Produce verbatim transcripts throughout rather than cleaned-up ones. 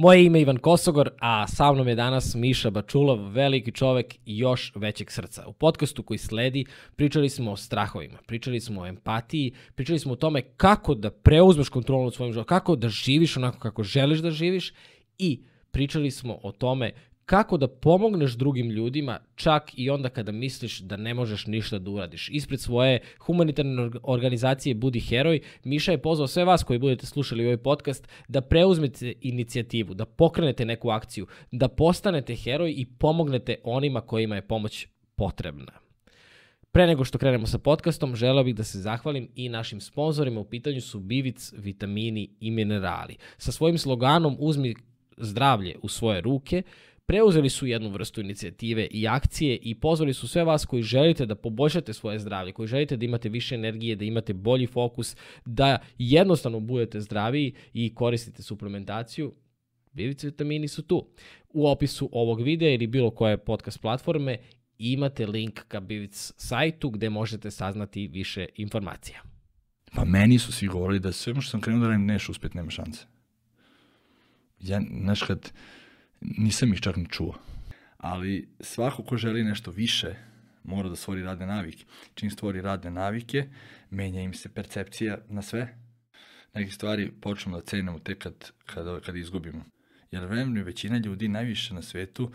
Moje ime je Ivan Kosogor, a sa mnom je danas Miša Bačulov, veliki čovek još većeg srca. U podcastu koji sledi pričali smo o strahovima, pričali smo o empatiji, pričali smo o tome kako da preuzmeš kontrolu nad svojim životom, kako da živiš onako kako želiš da živiš i pričali smo o tome kako da pomogneš drugim ljudima čak i onda kada misliš da ne možeš ništa da uradiš. Ispred svoje humanitarne organizacije Budi Heroj, Miša je pozvao sve vas koji budete slušali ovaj podcast da preuzmete inicijativu, da pokrenete neku akciju, da postanete heroj i pomognete onima kojima je pomoć potrebna. Pre nego što krenemo sa podcastom, želeo bih da se zahvalim i našim sponsorima. U pitanju su BiVits, vitamini i minerali. Sa svojim sloganom "Uzmi zdravlje u svoje ruke" preuzeli su jednu vrstu inicijative i akcije i pozvali su sve vas koji želite da poboljšate svoje zdravlje, koji želite da imate više energije, da imate bolji fokus, da jednostavno budete zdraviji i koristite suplementaciju. BiVits vitamini su tu. U opisu ovog videa ili bilo koje podcast platforme imate link ka BiVits sajtu gde možete saznati više informacija. Pa meni su svi govorili da sve što sam krenuo da radim neš uspjet, nema šanse. Ja, znaš kad... Nisam ih čak ni čuo. Ali svako ko želi nešto više mora da stvori radne navike. Čim stvori radne navike, menja im se percepcija na sve. Neke stvari počnemo da cenimo tek kad, kad, kad izgubimo. Jer vremenu većina ljudi najviše na svetu,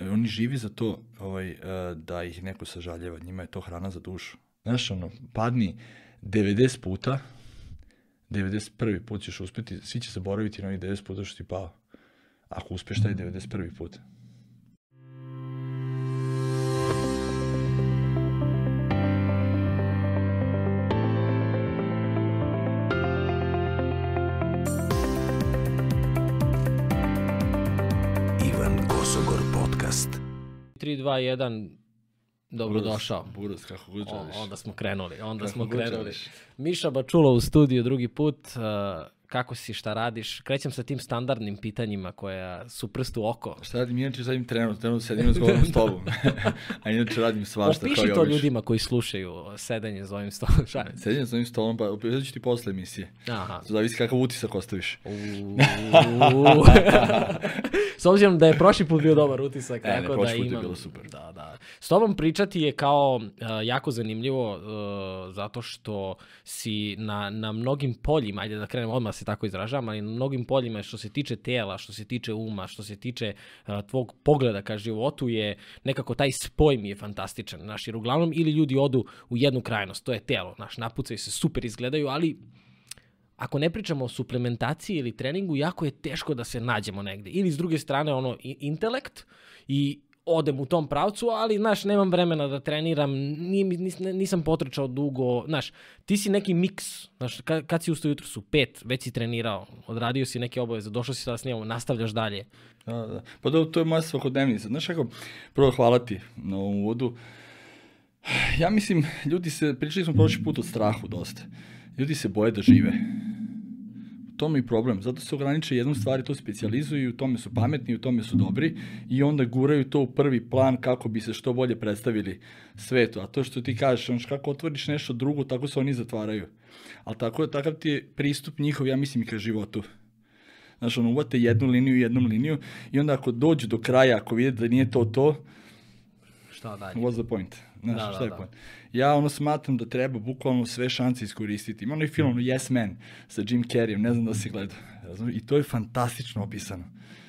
oni živi za to ovaj, da ih neko sažaljeva. Njima je to hrana za dušu. Znaš ono, padni devedeset puta, devedeset prvi put ćeš uspjeti, svi će zaboraviti na ovih devedeset puta što ti pao. Ako uspeš taj devedeset prvi put. Ivan Kosogor podcast. tri, dva, jedan, dobrodošao. Buras, kako god želiš. Onda smo krenuli, onda smo krenuli. Miša Bačulov u studiju drugi put. Kako si, šta radiš? Krećem sa tim standardnim pitanjima koja su prst u oko. Šta radim? Inače radim trenutno, trenutno sedim s govorom s tobom. A inače radim svašta. Opiši to ljudima koji slušaju sedenje s ovim stolom. Sedenje s ovim stolom, pa opisat ću ti posle emisije. Aha. To zavisi kakav utisak ostaviš. S obzirom da je prošli put bio dobar utisak. Ne, ne, prošli put je bilo super. Da, da. S tobom pričati je kao jako zanimljivo zato što si na mnogim poljima, ajde da krenemo odmah se tako izražavam, ali na mnogim poljima što se tiče tela, što se tiče uma, što se tiče uh, tvog pogleda ka životu je nekako taj spoj mi je fantastičan. Znaš, jer uglavnom ili ljudi odu u jednu krajnost, to je telo, znaš, napucaju se, super izgledaju, ali ako ne pričamo o suplementaciji ili treningu, jako je teško da se nađemo negde. Ili s druge strane ono intelekt i odem u tom pravcu, ali, znaš, nemam vremena da treniram, nisam potrčao dugo, znaš, ti si neki miks, znaš, kad si ustao jutro su pet, već si trenirao, odradio si neke obaveze, došao si sada s njemu, nastavljaš dalje. Da, da, pa da, to je moja svakodnevnica, znaš, kako, prvo hvala ti na ovom uvodu, ja mislim, ljudi se, pričali smo prošli put o strahu dosta, ljudi se boje da žive. U tome je problem, zato se ograniče jednom stvari, to specijalizuju i u tome su pametni, u tome su dobri i onda guraju to u prvi plan kako bi se što bolje predstavili svetu, a to što ti kažeš, kako otvoriš nešto drugo, tako se oni zatvaraju, ali tako je, takav ti je pristup njihov, ja mislim, i ka životu. Znaš, ono, uvate jednu liniju i jednom liniju i onda ako dođu do kraja, ako vide da nije to to, šta dalje? What's the point? Znaš, da, šta je da, point? Da. Ja ono smatram da treba bukvalno sve šanse iskoristiti. Ima onaj film Yes Man sa Jim Carreyem, ne znam da si gledao. I to je fantastično opisano.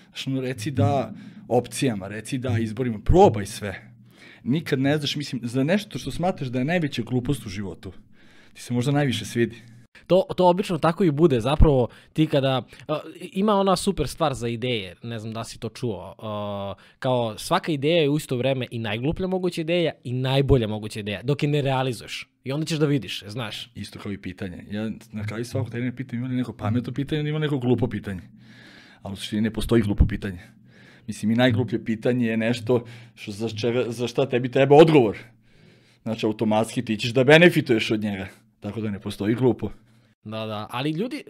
Znaš, ono, reci da opcijama, reci da izborima, probaj sve. Nikad ne znaš, mislim, za nešto što smatraš da je najveća glupost u životu, ti se možda najviše svidi. To, to obično tako i bude, zapravo ti kada, uh, ima ona super stvar za ideje, ne znam da si to čuo, uh, kao svaka ideja je u isto vreme i najgluplja moguća ideja i najbolja moguća ideja, dok je ne realizuješ i onda ćeš da vidiš, znaš. Isto kao i pitanje, ja na kraju svakog trenera pitam ima li neko pametno pitanje, ima li neko glupo pitanje, ali u suštini ne postoji glupo pitanje. Mislim, i najgluplje pitanje je nešto što za, čega, za šta tebi treba odgovor, znači automatski ti ćeš da benefituješ od njega, tako da ne postoji glupo. Da, da, ali ljudi,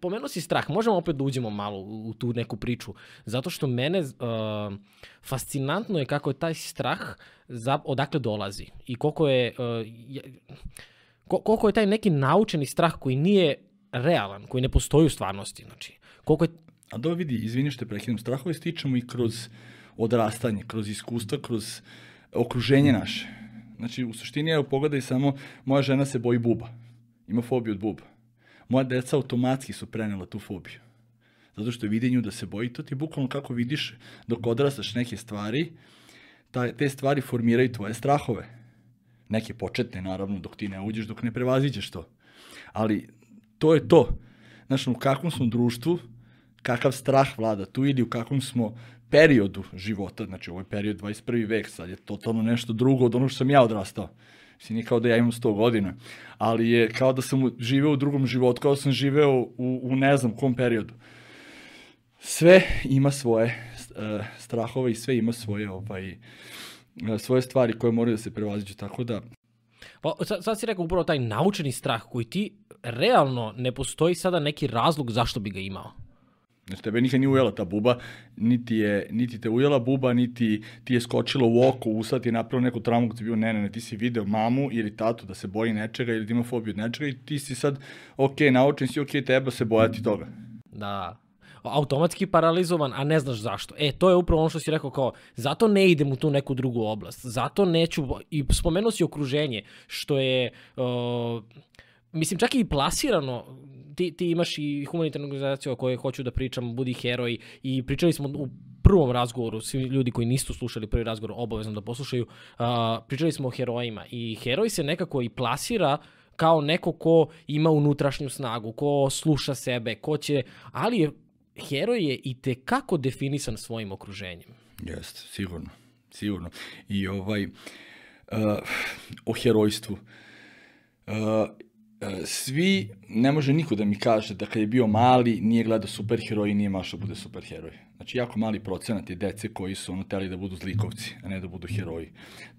pomenuo si strah, možemo opet da uđemo malo u tu neku priču, zato što mene uh, fascinantno je kako je taj strah za, odakle dolazi i koliko je, uh, je, koliko je taj neki naučeni strah koji nije realan, koji ne postoji u stvarnosti, znači, koliko je A da vidi, izvini što je prekidam, strahove stičemo i kroz odrastanje, kroz iskustva, kroz okruženje naše. Znači, u suštini, evo, pogledaj samo, moja žena se boji buba, ima fobiju od buba. Moja deca automatski su prenela tu fobiju. Zato što je videnju da se boji, to ti bukvalno kako vidiš dok odrastaš neke stvari, te stvari formiraju tvoje strahove. Neke početne, naravno, dok ti ne uđeš, dok ne prevaziđeš to. Ali to je to. Znači, u kakvom smo društvu, kakav strah vlada tu ili u kakvom smo periodu života, znači ovo je period dvadeset prvi vek, sad je totalno nešto drugo od onog što sam ja odrastao. Mislim, nije kao da ja imam sto godina, ali je kao da sam živeo u drugom životu, kao da sam živeo u, u ne znam kom periodu. Sve ima svoje uh, strahove i sve ima svoje, ovaj, svoje stvari koje moraju da se prevaziđu, tako da... Pa sad, sad si rekao upravo taj naučeni strah koji ti realno ne postoji sada neki razlog zašto bi ga imao. Znači, tebe nikad nije ujela ta buba, niti, je, niti te ujela buba, niti ti je skočilo u oko, u sad ti je napravio neku traumu gdje ti je bio, ne, ne, ne, ti si video mamu ili tatu da se boji nečega ili da ima fobiju od nečega i ti si sad, ok, naučen si, ok, treba se bojati toga. Da, automatski paralizovan, a ne znaš zašto. E, to je upravo ono što si rekao kao, zato ne idem u tu neku drugu oblast, zato neću, i spomenuo si okruženje, što je... Uh, Mislim, čak i plasirano, ti, ti imaš i humanitarnu organizaciju o kojoj hoću da pričam, Budi Heroj, i pričali smo u prvom razgovoru, svi ljudi koji nisu slušali prvi razgovor, obavezno da poslušaju, uh, pričali smo o herojima i heroj se nekako i plasira kao neko ko ima unutrašnju snagu, ko sluša sebe, ko će, ali je, heroj je i tekako definisan svojim okruženjem. Jeste, sigurno, sigurno. I ovaj, uh, o herojstvu. Uh, Svi, ne može niko da mi kaže da kad je bio mali nije gledao superheroj i nije mašao da bude superheroj. Znači, jako mali procenat je dece koji su ono teli da budu zlikovci, a ne da budu heroji.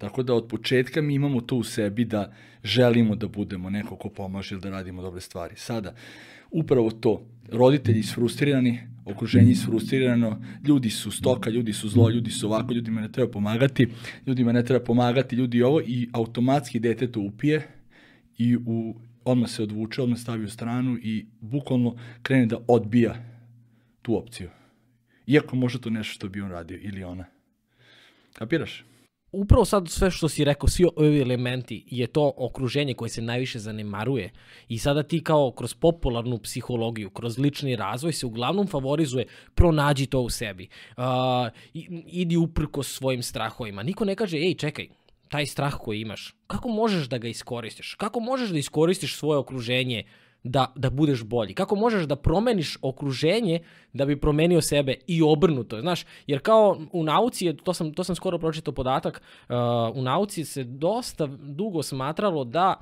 Tako da od početka mi imamo to u sebi da želimo da budemo neko ko pomaže ili da radimo dobre stvari. Sada, upravo to, roditelji su frustrirani, okruženje je frustrirano, ljudi su stoka, ljudi su zlo, ljudi su ovako, ljudima ne treba pomagati, ljudima ne treba pomagati, ljudi ovo i automatski dete to upije i u... odmah se odvuče, odmah stavi u stranu i bukvalno krene da odbija tu opciju. Iako može to nešto što bi on radio ili ona. Kapiraš? Upravo sad sve što si rekao, svi ovi elementi je to okruženje koje se najviše zanemaruje i sada ti kao kroz popularnu psihologiju, kroz lični razvoj se uglavnom favorizuje pronađi to u sebi, uh, idi uprko svojim strahovima. Niko ne kaže, ej čekaj, taj strah koji imaš, kako možeš da ga iskoristiš? Kako možeš da iskoristiš svoje okruženje da, da budeš bolji? Kako možeš da promeniš okruženje da bi promenio sebe i obrnuto? Znaš, jer kao u nauci, to sam, to sam skoro pročitao podatak, uh, u nauci se dosta dugo smatralo da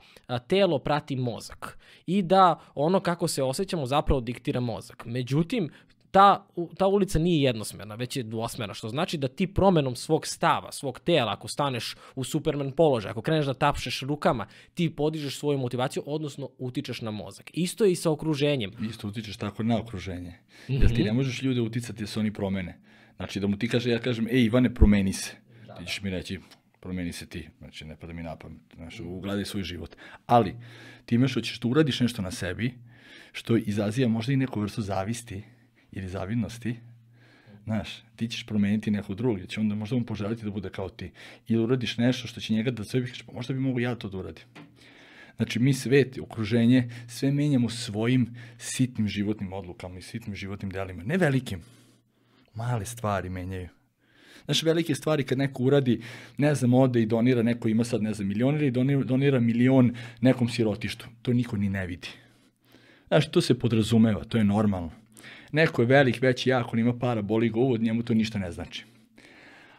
telo prati mozak i da ono kako se osjećamo zapravo diktira mozak. Međutim, Ta, ta ulica nije jednosmerna, već je dvosmerna, što znači da ti promenom svog stava, svog tela, ako staneš u Superman položaj, ako kreneš da tapšeš rukama, ti podižeš svoju motivaciju, odnosno utičeš na mozak. Isto je i sa okruženjem. Isto utičeš tako na okruženje. Mm-hmm. Jer ti ne možeš ljude uticati da se oni promene. Znači da mu ti kaže, ja kažem, ej Ivane, promeni se. Da, da. Ti ćeš mi reći, promeni se ti. Znači ne pada mi na pamet. Znači ugledaj svoj život. Ali time što ćeš da uradiš nešto na sebi, što izaziva možda i neku vrstu zavisti ili zavidnosti, znaš, ti ćeš promeniti nekog drugog, jer će onda možda mu poželiti da bude kao ti. Ili uradiš nešto što će njega da sve bih reći, pa možda bi mogo ja to da uradim. Znači, mi svet, okruženje, sve menjamo svojim sitnim životnim odlukama i sitnim životnim delima. Ne velikim. Male stvari menjaju. Znaš, velike stvari kad neko uradi, ne znam, ode i donira, neko ima sad, ne znam, milion ili donira, donira milion nekom sirotištu. To niko ni ne vidi. Znaš, to se podrazumeva, to je normalno. Neko je velik, veći, jak, on ima para, boli ga uvod, njemu to ništa ne znači.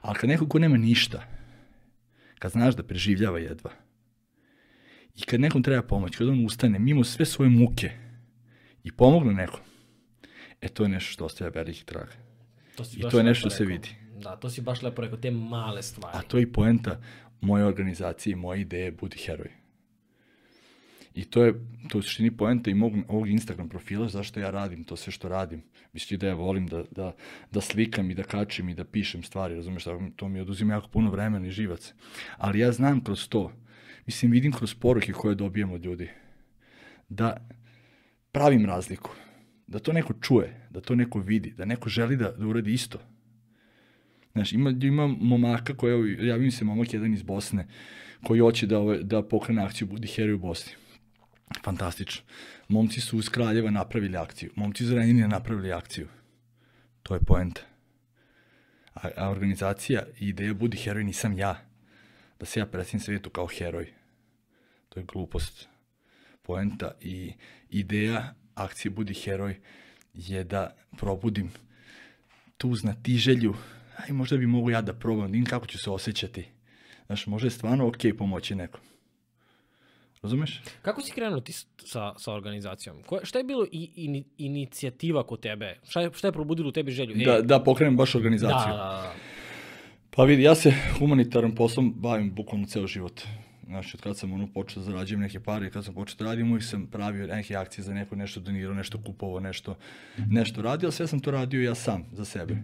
Ali kad neko ko nema ništa, kad znaš da preživljava jedva, i kad nekom treba pomoć, kad on ustane mimo sve svoje muke i pomogne nekom, e to je nešto što ostaje veliki trag. I to je nešto što se vidi. Da, to si baš lepo rekao, te male stvari. A to je i poenta moje organizacije i moje ideje Budi heroj. I to je, to je u suštini poenta i mog, ovog Instagram profila, zašto ja radim to sve što radim. Misli da ja volim da, da, da slikam i da kačem i da pišem stvari, razumeš, to mi oduzima jako puno vremena i živaca. Ali ja znam kroz to, mislim, vidim kroz poruke koje dobijem od ljudi, da pravim razliku. da to neko čuje, da to neko vidi, da neko želi da, da uradi isto. Znaš, ima, ima momaka koja, javi mi se momak jedan iz Bosne, koji hoće da, da pokrene akciju Budi Heroj u Bosni. Fantastično. Momci su iz Kraljeva napravili akciju. Momci iz Renina napravili akciju. To je poenta. A, a organizacija i ideja Budi Heroj nisam ja. Da se ja predstavim svijetu kao heroj. To je glupost. Poenta i ideja akcije Budi Heroj je da probudim tu znatiželju. Aj, možda bi mogu ja da probam, da im kako ću se osjećati. Znaš, možda je stvarno okej okay pomoći nekom. Razumeš? Kako si krenuo ti sa, sa organizacijom? Ko, šta je bilo i, i, inicijativa kod tebe? Šta je, šta je probudilo u tebi želju? E, da, da pokrenem baš organizaciju. Da, da, da. Pa vidi, ja se humanitarnim poslom bavim bukvalno ceo život. Znači, od kad sam ono počeo da zarađujem neke pare, kad sam počeo da radim, uvijek sam pravio neke akcije za neko, nešto donirao, nešto kupovao, nešto, nešto radio, sve sam to radio ja sam, za sebe.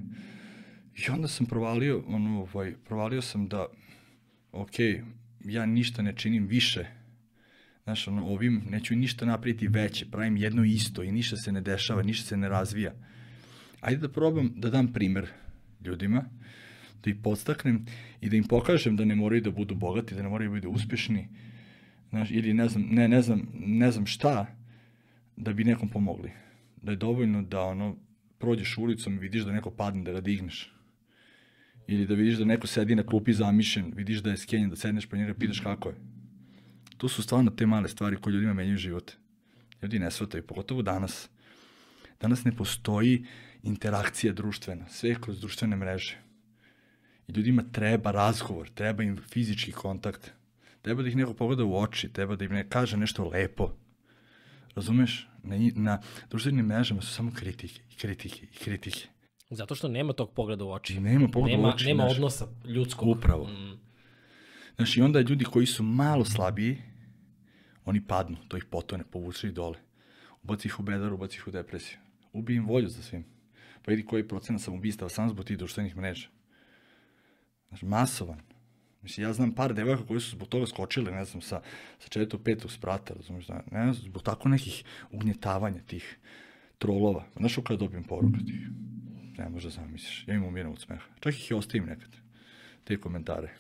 I onda sam provalio, ono, ovaj, provalio sam da, ok, ja ništa ne činim više. Znaš, ono, ovim neću ništa napraviti veće, pravim jedno isto i ništa se ne dešava, ništa se ne razvija. Ajde da probam da dam primer ljudima, da ih podstaknem i da im pokažem da ne moraju da budu bogati, da ne moraju da budu uspješni, znaš, ili ne znam, ne, ne znam, ne znam šta, da bi nekom pomogli. Da je dovoljno da, ono, prođeš ulicom i vidiš da neko padne, da ga digneš. Ili da vidiš da neko sedi na klupi zamišljen, vidiš da je skenjen, da sedneš pa njega pitaš kako je. To su stvarno te male stvari koje ljudima menjaju život. Ljudi ne shvataju, pogotovo danas. Danas ne postoji interakcija društvena, sve je kroz društvene mreže. I ljudima treba razgovor, treba im fizički kontakt. Treba da ih neko pogleda u oči, treba da im ne kaže nešto lepo. Razumeš? Na, na društvenim mrežama su samo kritike, kritike, kritike. Zato što nema tog pogleda u oči. Nema pogleda nema, u oči. Nema naš, odnosa ljudskog. Upravo. Mm. Znaš, i onda ljudi koji su malo slabiji, oni padnu, to ih potone, povuče ih dole. Ubaci ih u bedar, ubaci ih u depresiju. Ubij im volju za svim. Pa vidi koji procenat sam ubistava samo zbog tih društvenih mreža. Znaš, masovan. Mislim, ja znam par devojaka koji su zbog toga skočili, ne znam, sa, sa četvrtog, petog sprata, razumiješ, ne znam, zbog tako nekih ugnjetavanja tih trolova. Znaš kada dobijem poruka tih? Ne možda zamisliš, ja im umiram od smeha. Čak ih i ostavim nekad, te komentare.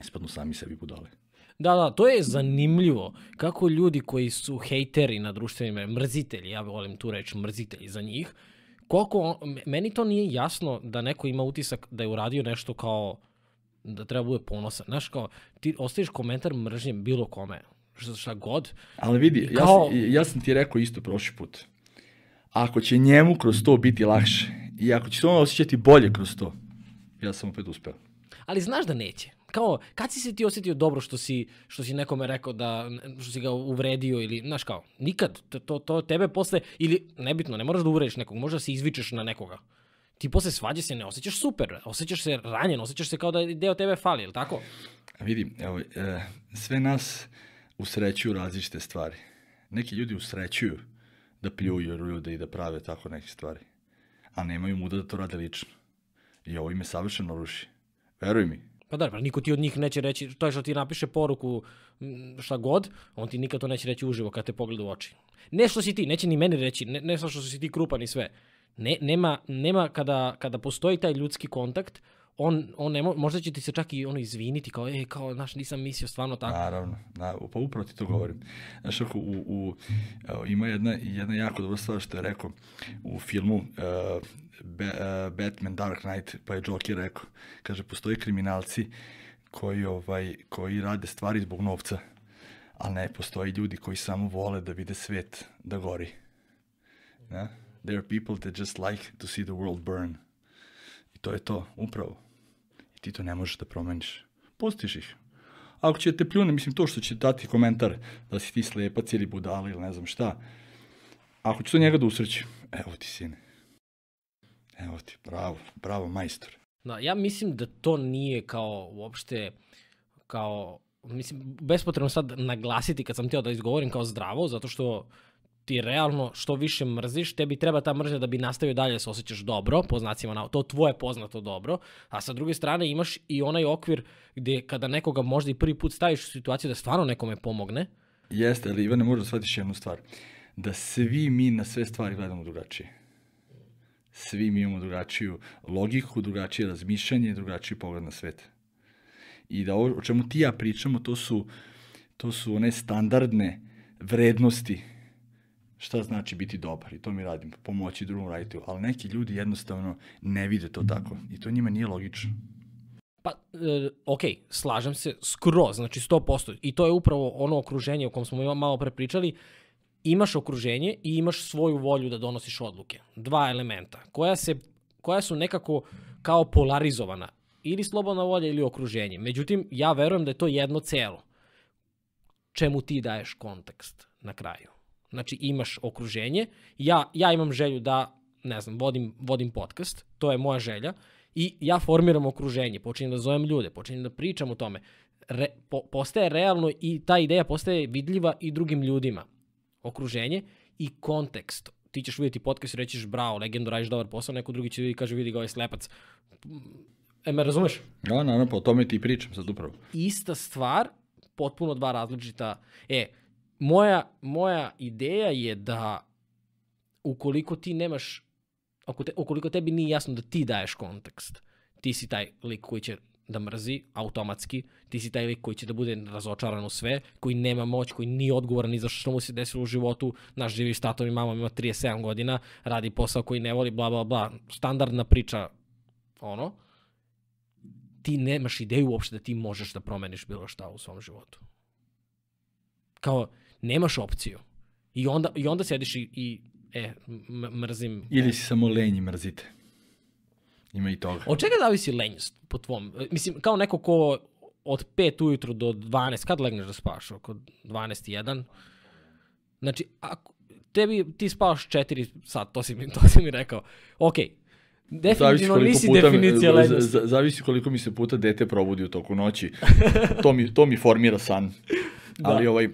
Ispadnu sami sebi budale. Da, da, to je zanimljivo kako ljudi koji su hejteri na društvenim, mrzitelji, ja volim tu reći mrzitelji za njih, koliko, on, meni to nije jasno da neko ima utisak da je uradio nešto kao da treba bude ponosan. Znaš, kao, ti ostaviš komentar mržnje bilo kome, šta god. Ali vidi, kao... ja, sam, ja sam ti rekao isto prošli put. Ako će njemu kroz to biti lakše i ako će se ono osjećati bolje kroz to, ja sam opet uspeo. Ali znaš da neće. Kao, kad si se ti osjetio dobro što si, što si nekome rekao da, što si ga uvredio ili, znaš kao, nikad, to, to, to tebe posle, ili, nebitno, ne moraš da uvrediš nekog, možda se izvičeš na nekoga. Ti posle svađe se ne osjećaš super, osjećaš se ranjen, osjećaš se kao da deo tebe fali, ili tako? Vidim, evo, e, sve nas usrećuju različite stvari. Neki ljudi usrećuju da pljuju ljude i da prave tako neke stvari, a nemaju muda da to rade lično. I ovo im je savršeno ruši. Veruj mi. Pa da, pa niko ti od njih neće reći, to je što ti napiše poruku šta god, on ti nikad to neće reći uživo kad te pogleda u oči. Ne što si ti, neće ni meni reći, ne, ne što si ti krupan i sve. Ne, nema, nema kada, kada postoji taj ljudski kontakt, on, on ne mo, možda će ti se čak i ono izviniti, kao, e, kao, znaš, nisam mislio stvarno tako. Naravno, na, pa upravo ti to govorim. Znaš, ako u, u, ima jedna, jedna jako dobra stvar što je rekao u filmu uh, Be, uh, Batman Dark Knight, pa je Joker rekao, kaže, postoje kriminalci koji, ovaj, koji rade stvari zbog novca, ali ne, postoje ljudi koji samo vole da vide svet da gori. Ja? There are people that just like to see the world burn. I to je to, upravo. I ti to ne možeš da promeniš. Pustiš ih. Ako će te pljune, mislim to što će dati komentar da si ti slepac ili budala ili ne znam šta. Ako ću to njega da usreći, evo ti sine. Evo ti, bravo, bravo majstor. Da, ja mislim da to nije kao uopšte, kao, mislim, bespotrebno sad naglasiti kad sam htio da izgovorim kao zdravo, zato što ti realno što više mrziš, tebi treba ta mržnja da bi nastavio dalje da se osjećaš dobro, po znacima navoda, to tvoje poznato dobro, a sa druge strane imaš i onaj okvir gde kada nekoga možda i prvi put staviš u situaciju da stvarno nekome pomogne. Jeste, ali Ivane, možda shvatiš jednu stvar. da svi mi na sve stvari gledamo drugačije. Svi mi imamo drugačiju logiku, drugačije razmišljanje, drugačiji pogled na svet. I da ovo o čemu ti ja pričamo, to su, to su one standardne vrednosti šta znači biti dobar, i to mi radim, pomoći drugom raditi, ali neki ljudi jednostavno ne vide to tako i to njima nije logično. Pa, ok, slažem se skroz, znači sto posto, i to je upravo ono okruženje o kom smo malo pre pričali. Imaš okruženje i imaš svoju volju da donosiš odluke. Dva elementa koja, se, koja su nekako kao polarizovana, ili slobodna volja ili okruženje. Međutim, ja verujem da je to jedno celo čemu ti daješ kontekst na kraju. Znači imaš okruženje, ja, ja imam želju da, ne znam, vodim, vodim podcast, to je moja želja, i ja formiram okruženje, počinjem da zovem ljude, počinjem da pričam o tome. Re, po, postaje realno i ta ideja postaje vidljiva i drugim ljudima. Okruženje i kontekst. Ti ćeš vidjeti podcast i rećiš bravo, legendo, radiš dobar posao, neko drugi će vidi, kaže vidi ga ovaj slepac. E, me razumeš? Ja, naravno, po tome ti pričam sad upravo. Ista stvar, potpuno dva različita. E, moja, moja ideja je da ukoliko ti nemaš, ukoliko tebi nije jasno da ti daješ kontekst, ti si taj lik koji će da mrzi automatski, ti si taj lik koji će da bude razočaran u sve, koji nema moć, koji nije odgovoran ni za što mu se desilo u životu, naš živi s tatom i mamom, ima trideset sedam godina, radi posao koji ne voli, bla, bla, bla, standardna priča, ono, ti nemaš ideju uopšte da ti možeš da promeniš bilo šta u svom životu. Kao, nemaš opciju. I onda, i onda sediš i, i e, mrzim. Ili si samo lenji mrzite. Ima i toga. Od čega zavisi lenjost po tvom? Mislim, kao neko ko od pet ujutru do dvanaest, kad legneš da spavaš? Oko dvanaest i jedan. Znači, ako tebi, ti spavaš četiri sata, to si mi, to si mi rekao. Okej. Definitivno nisi definicija lenjosti. Zavisi koliko mi se puta dete probudi u toku noći. To mi, to mi formira san. Ali ovaj...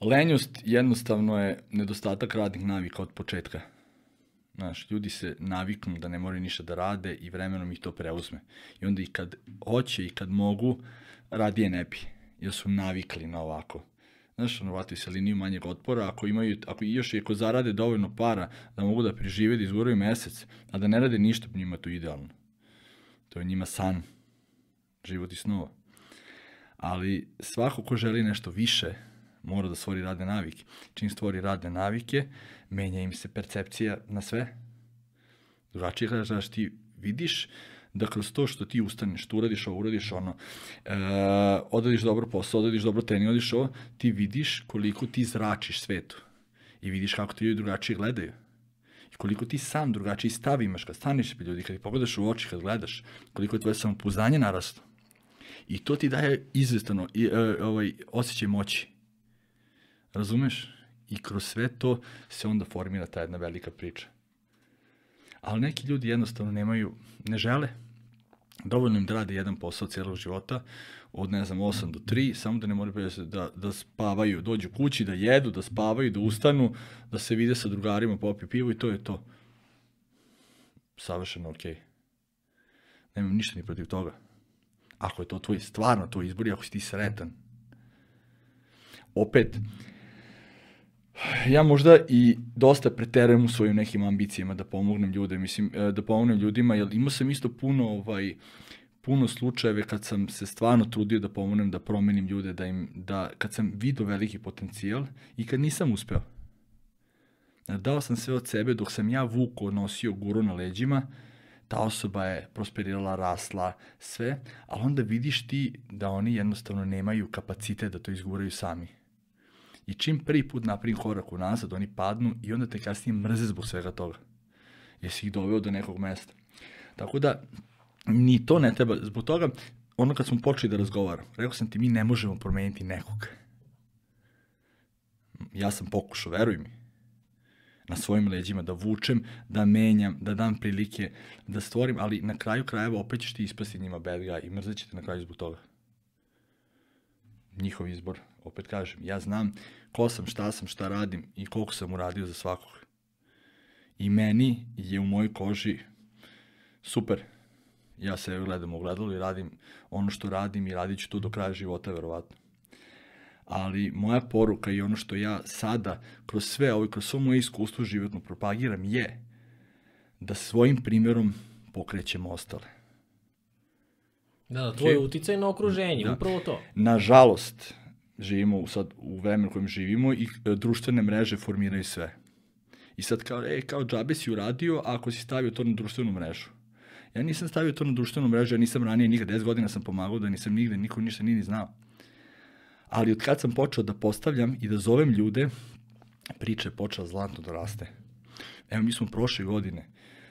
Lenjost jednostavno je nedostatak radnih navika od početka. Znaš, ljudi se naviknu da ne moraju ništa da rade i vremenom ih to preuzme. I onda i kad hoće i kad mogu, radije ne bi. Jer su navikli na ovako. Znaš, ono, vratili se liniju manjeg otpora, ako imaju, ako još i ako zarade dovoljno para da mogu da prežive, da izguraju mesec, a da ne rade ništa, njima to idealno. To je njima san. Život i snova. Ali svako ko želi nešto više, mora da stvori radne navike. Čim stvori radne navike, menja im se percepcija na sve. Drugačije gledaš, znaš, ti vidiš da kroz to što ti ustaneš, tu uradiš ovo, uradiš ono, e, odradiš dobro posao, odradiš dobro trening, odradiš ovo, ti vidiš koliko ti zračiš svetu. I vidiš kako ti ljudi drugačije gledaju. I koliko ti sam drugačiji stav imaš kad staniš pri ljudi, kad ih pogledaš u oči, kad gledaš, koliko je tvoje samopouzdanje naraslo. I to ti daje izvestano i, e, ovaj, osjećaj moći. Razumeš? I kroz sve to se onda formira ta jedna velika priča. Ali neki ljudi jednostavno nemaju, ne žele. Dovoljno im da rade jedan posao cijelog života, od ne znam osam do tri, samo da ne moraju da, da spavaju, dođu kući, da jedu, da spavaju, da ustanu, da se vide sa drugarima, popiju pivo i to je to. Savršeno okej. Okay. Nemam ništa ni protiv toga. Ako je to tvoj, stvarno tvoj izbor i ako si ti sretan. Opet, ja možda i dosta preterujem u svojim nekim ambicijama da pomognem ljude, mislim, da pomognem ljudima, jer imao sam isto puno, ovaj, puno slučajeve kad sam se stvarno trudio da pomognem, da promenim ljude, da im, da, kad sam vidio veliki potencijal i kad nisam uspeo. Dao sam sve od sebe, dok sam ja vuko nosio guru na leđima, ta osoba je prosperirala, rasla, sve, ali onda vidiš ti da oni jednostavno nemaju kapacitet da to izguraju sami. I čim prvi put napravim korak unazad, oni padnu i onda te kasnije mrze zbog svega toga. Jer si ih doveo do nekog mesta. Tako da, ni to ne treba. Zbog toga, ono kad smo počeli da razgovaram, rekao sam ti, mi ne možemo promeniti nekog. Ja sam pokušao, veruj mi. Na svojim leđima, da vučem, da menjam, da dam prilike, da stvorim, ali na kraju krajeva opet ćeš ti ispasti njima bad guy i mrzit ćete na kraju zbog toga. Njihov izbor, opet kažem, ja znam ko sam, šta sam, šta radim i koliko sam uradio za svakog. I meni je u mojoj koži super. Ja se gledam u ogledalu i radim ono što radim i radit ću to do kraja života, verovatno. ali moja poruka i ono što ja sada kroz sve ovo i kroz svo moje iskustvo životno propagiram je da svojim primjerom pokrećemo ostale. Da, tvoj uticaj na okruženje, upravo to. Nažalost, živimo sad u vremenu u kojem živimo i društvene mreže formiraju sve. I sad kao, e, kao džabe si uradio ako si stavio to na društvenu mrežu. Ja nisam stavio to na društvenu mrežu, ja nisam ranije nikad, deset godina sam pomagao da nisam nigde, niko ništa nije ni znao. Ali od kad sam počeo da postavljam i da zovem ljude, priča je počela zlatno da raste. Evo, mi smo prošle godine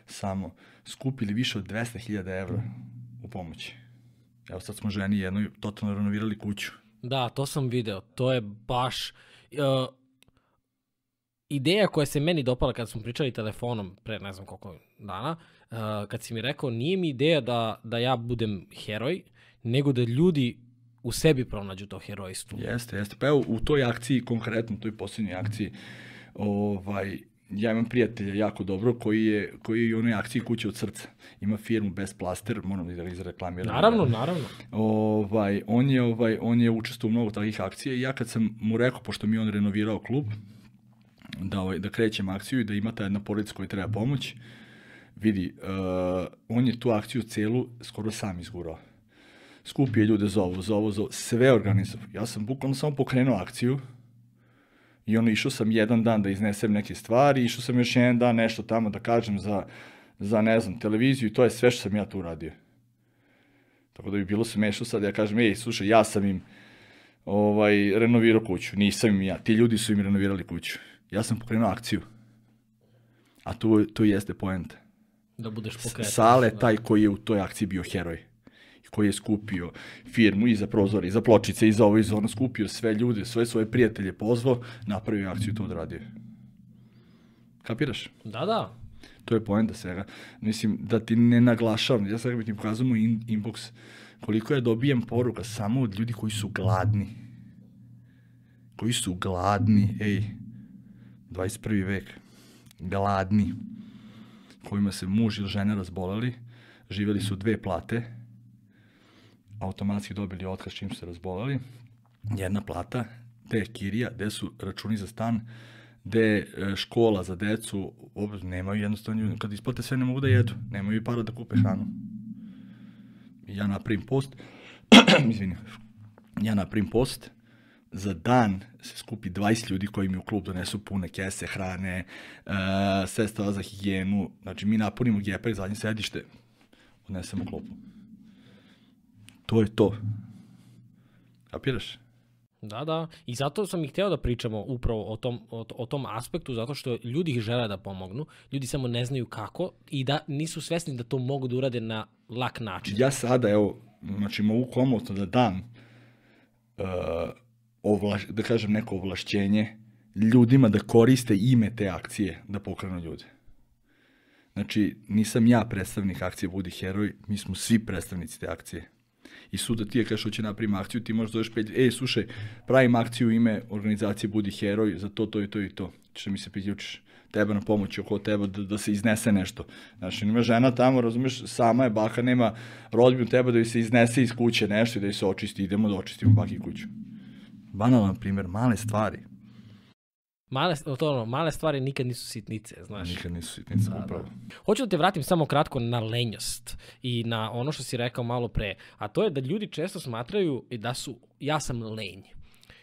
samo skupili više od dvesta hiljada evra u pomoći. Evo, sad smo ženi jednoj totalno renovirali kuću. Da, to sam video. To je baš... Ideja koja se meni dopala kad smo pričali telefonom pre ne znam koliko dana, kad si mi rekao, nije mi ideja da ja budem heroj, nego da ljudi u sebi pronađu to herojstvo. Jeste, jeste. Pa evo, u toj akciji, konkretno u toj posljednjoj akciji, ja imam prijatelja jako dobro koji je i u onoj akciji Kuće od srca. Ima firmu Best Plaster, moram da izreklamiram. Naravno, naravno. On je učestvovao u mnogo takvih akcija i ja kad sam mu rekao, pošto mi je on renovirao klub, da krećem akciju i da ima ta jedna porodica koja treba pomoć, vidi, on je tu akciju celu skoro sam izgurao. Skupio je ljude za ovo, za ovo, za ovo, sve organizovao. Ja sam bukvalno samo pokrenuo akciju i ono, išao sam jedan dan da iznesem neke stvari, išao sam još jedan dan nešto tamo da kažem za, ne znam, televiziju i to je sve što sam ja tu uradio. Tako da bi bilo smešno sad, ja kažem, ej, slušaj, ja sam im renovirao kuću, nisam im ja, ti ljudi su im renovirali kuću. Ja sam pokrenuo akciju, a to jeste poenta. Da budeš pokretač. Sale je taj koji je u toj akciji bio heroj, koji je skupio firmu iza prozora, iza pločice, iza ovo, iza ono, skupio sve ljude, sve svoje prijatelje pozvao, napravio akciju i to odradio. Kapiraš? Da, da. To je poenta svega. Mislim, da ti ne naglašavam, ja sad bi ti pokazao moj inbox, koliko ja dobijem poruka samo od ljudi koji su gladni. Koji su gladni, ej, dvadeset prvi vek, gladni, kojima se muž ili žene razboleli, živeli su dve plate, automatski dobili otkaz čim se razboleli, jedna plata, gde je kirija, gde su računi za stan, gde je škola za decu, nemaju jednostavno ljudi, kada isplate sve ne mogu da jedu, nemaju i para da kupe hranu. Ja napravim post, izvini, ja napravim post, za dan se skupi dvadeset ljudi koji mi u klub donesu pune kese, hrane, sestava za higijenu, znači mi napunimo gepar i zadnje sedište, odnesemo klupu. To je to. Kapiraš? Da, da. I zato sam i hteo da pričamo upravo o tom aspektu, zato što ljudi ih žele da pomognu, ljudi samo ne znaju kako i da nisu svesni da to mogu da urade na lak način. Ja sada, evo, znači mogu komotno da dam, da kažem, neko ovlašćenje ljudima da koriste ime te akcije, da pokrenu ljude. Znači, nisam ja predstavnik akcije Budi heroj, mi smo svi predstavnici te akcije. I suda ti je kažeš hoće napravim akciju, ti možeš zoveš pet, ej, slušaj, pravim akciju u ime organizacije Budi heroj, za to, to i to i to. Što mi se priključiš, treba na pomoći oko teba da se iznese nešto. Znači, ima žena tamo, razumeš, sama je baka, nema rodbinu teba da joj se iznese iz kuće nešto i da joj se očisti, idemo da očistimo baki kuću. Banalan primer, male stvari. Male stvari nikad nisu sitnice, znaš. Nikad nisu sitnice, upravo. Hoću da te vratim samo kratko na lenjost i na ono što si rekao malo pre, a to je da ljudi često smatraju da su, ja sam lenj,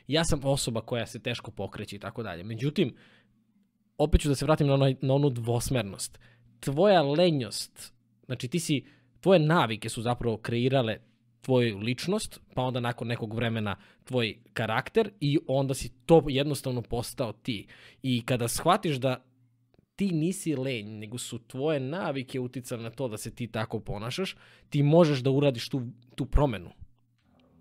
ja sam osoba koja se teško pokreće i tako dalje. Međutim, opet ću da se vratim na onu dvosmernost. Tvoja lenjost, znači ti si, tvoje navike su zapravo kreirale tvoju ličnost, pa onda nakon nekog vremena tvoj karakter i onda si to jednostavno postao ti. I kada shvatiš da ti nisi lenj, nego su tvoje navike uticale na to da se ti tako ponašaš, ti možeš da uradiš tu, tu promenu.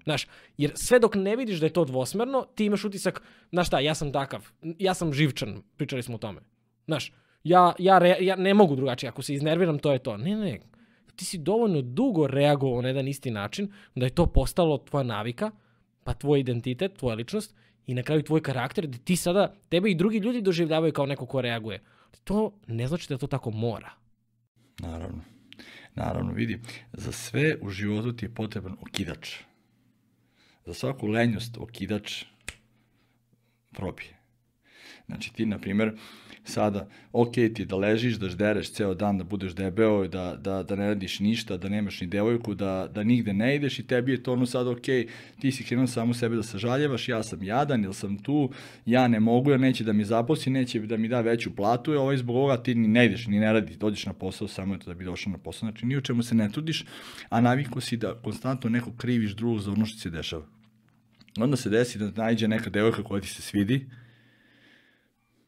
Znaš, jer sve dok ne vidiš da je to dvosmerno, ti imaš utisak, znaš šta, ja sam takav, ja sam živčan, pričali smo o tome. Znaš, ja, ja, ja ne mogu drugačije, ako se iznerviram, to je to. Ne, ne, ti si dovoljno dugo reagovao na jedan isti način da je to postalo tvoja navika, pa tvoj identitet, tvoja ličnost i na kraju tvoj karakter, da ti sada, tebe i drugi ljudi doživljavaju kao neko ko reaguje. To ne znači da to tako mora. Naravno. Naravno, vidi, za sve u životu ti je potreban okidač. Za svaku lenjost okidač, probije. Znači ti, na primjer, sada, ok, ti da ležiš, da ždereš ceo dan, da budeš debeo, da, da, da ne radiš ništa, da nemaš ni devojku, da, da nigde ne ideš i tebi je to ono sad, ok, ti si krenuo samo sebe da sažaljevaš, ja sam jadan, ili sam tu, ja ne mogu, jer neće da mi zaposli, neće da mi da veću platu, je ovaj zbog ovoga ti ni ne ideš, ni ne radiš, dođeš na posao, samo je to da bi došao na posao, znači ni u čemu se ne trudiš, a navikao si da konstantno neko kriviš drugog za ono što se dešava. Onda se desi da najde neka devojka koja ti se svidi.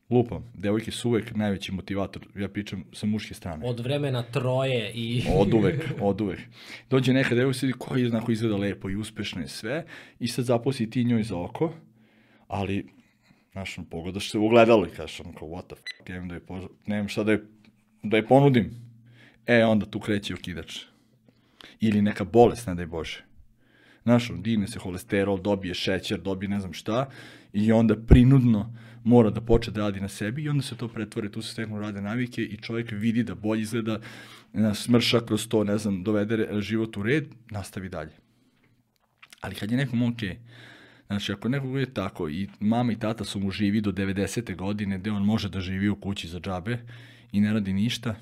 Lupam, devojke su uvek najveći motivator, ja pričam sa muške strane. Od vremena Troje i... Od uvek, od uvek. Dođe neka devojka koja jednako izgleda lepo i uspešno je sve i sad zaposli ti njoj za oko, ali, znaš, on pogledaš se u ogledalo i kažeš onako, what the f**k, nemam da je požel, nemam šta da je, da je ponudim. E, onda tu kreće okidač. Ili neka bolest, ne daj Bože. Znaš, on digne se holesterol, dobije šećer, dobije ne znam šta i onda prinudno mora da počne da radi na sebi i onda se to pretvore, tu se steknu rade navike i čovjek vidi da bolje izgleda, smrša kroz to, ne znam, dovede život u red, nastavi dalje. Ali kad je nekom ok, znači ako nekog je tako i mama i tata su mu živi do devedesete godine gde on može da živi u kući za džabe i ne radi ništa,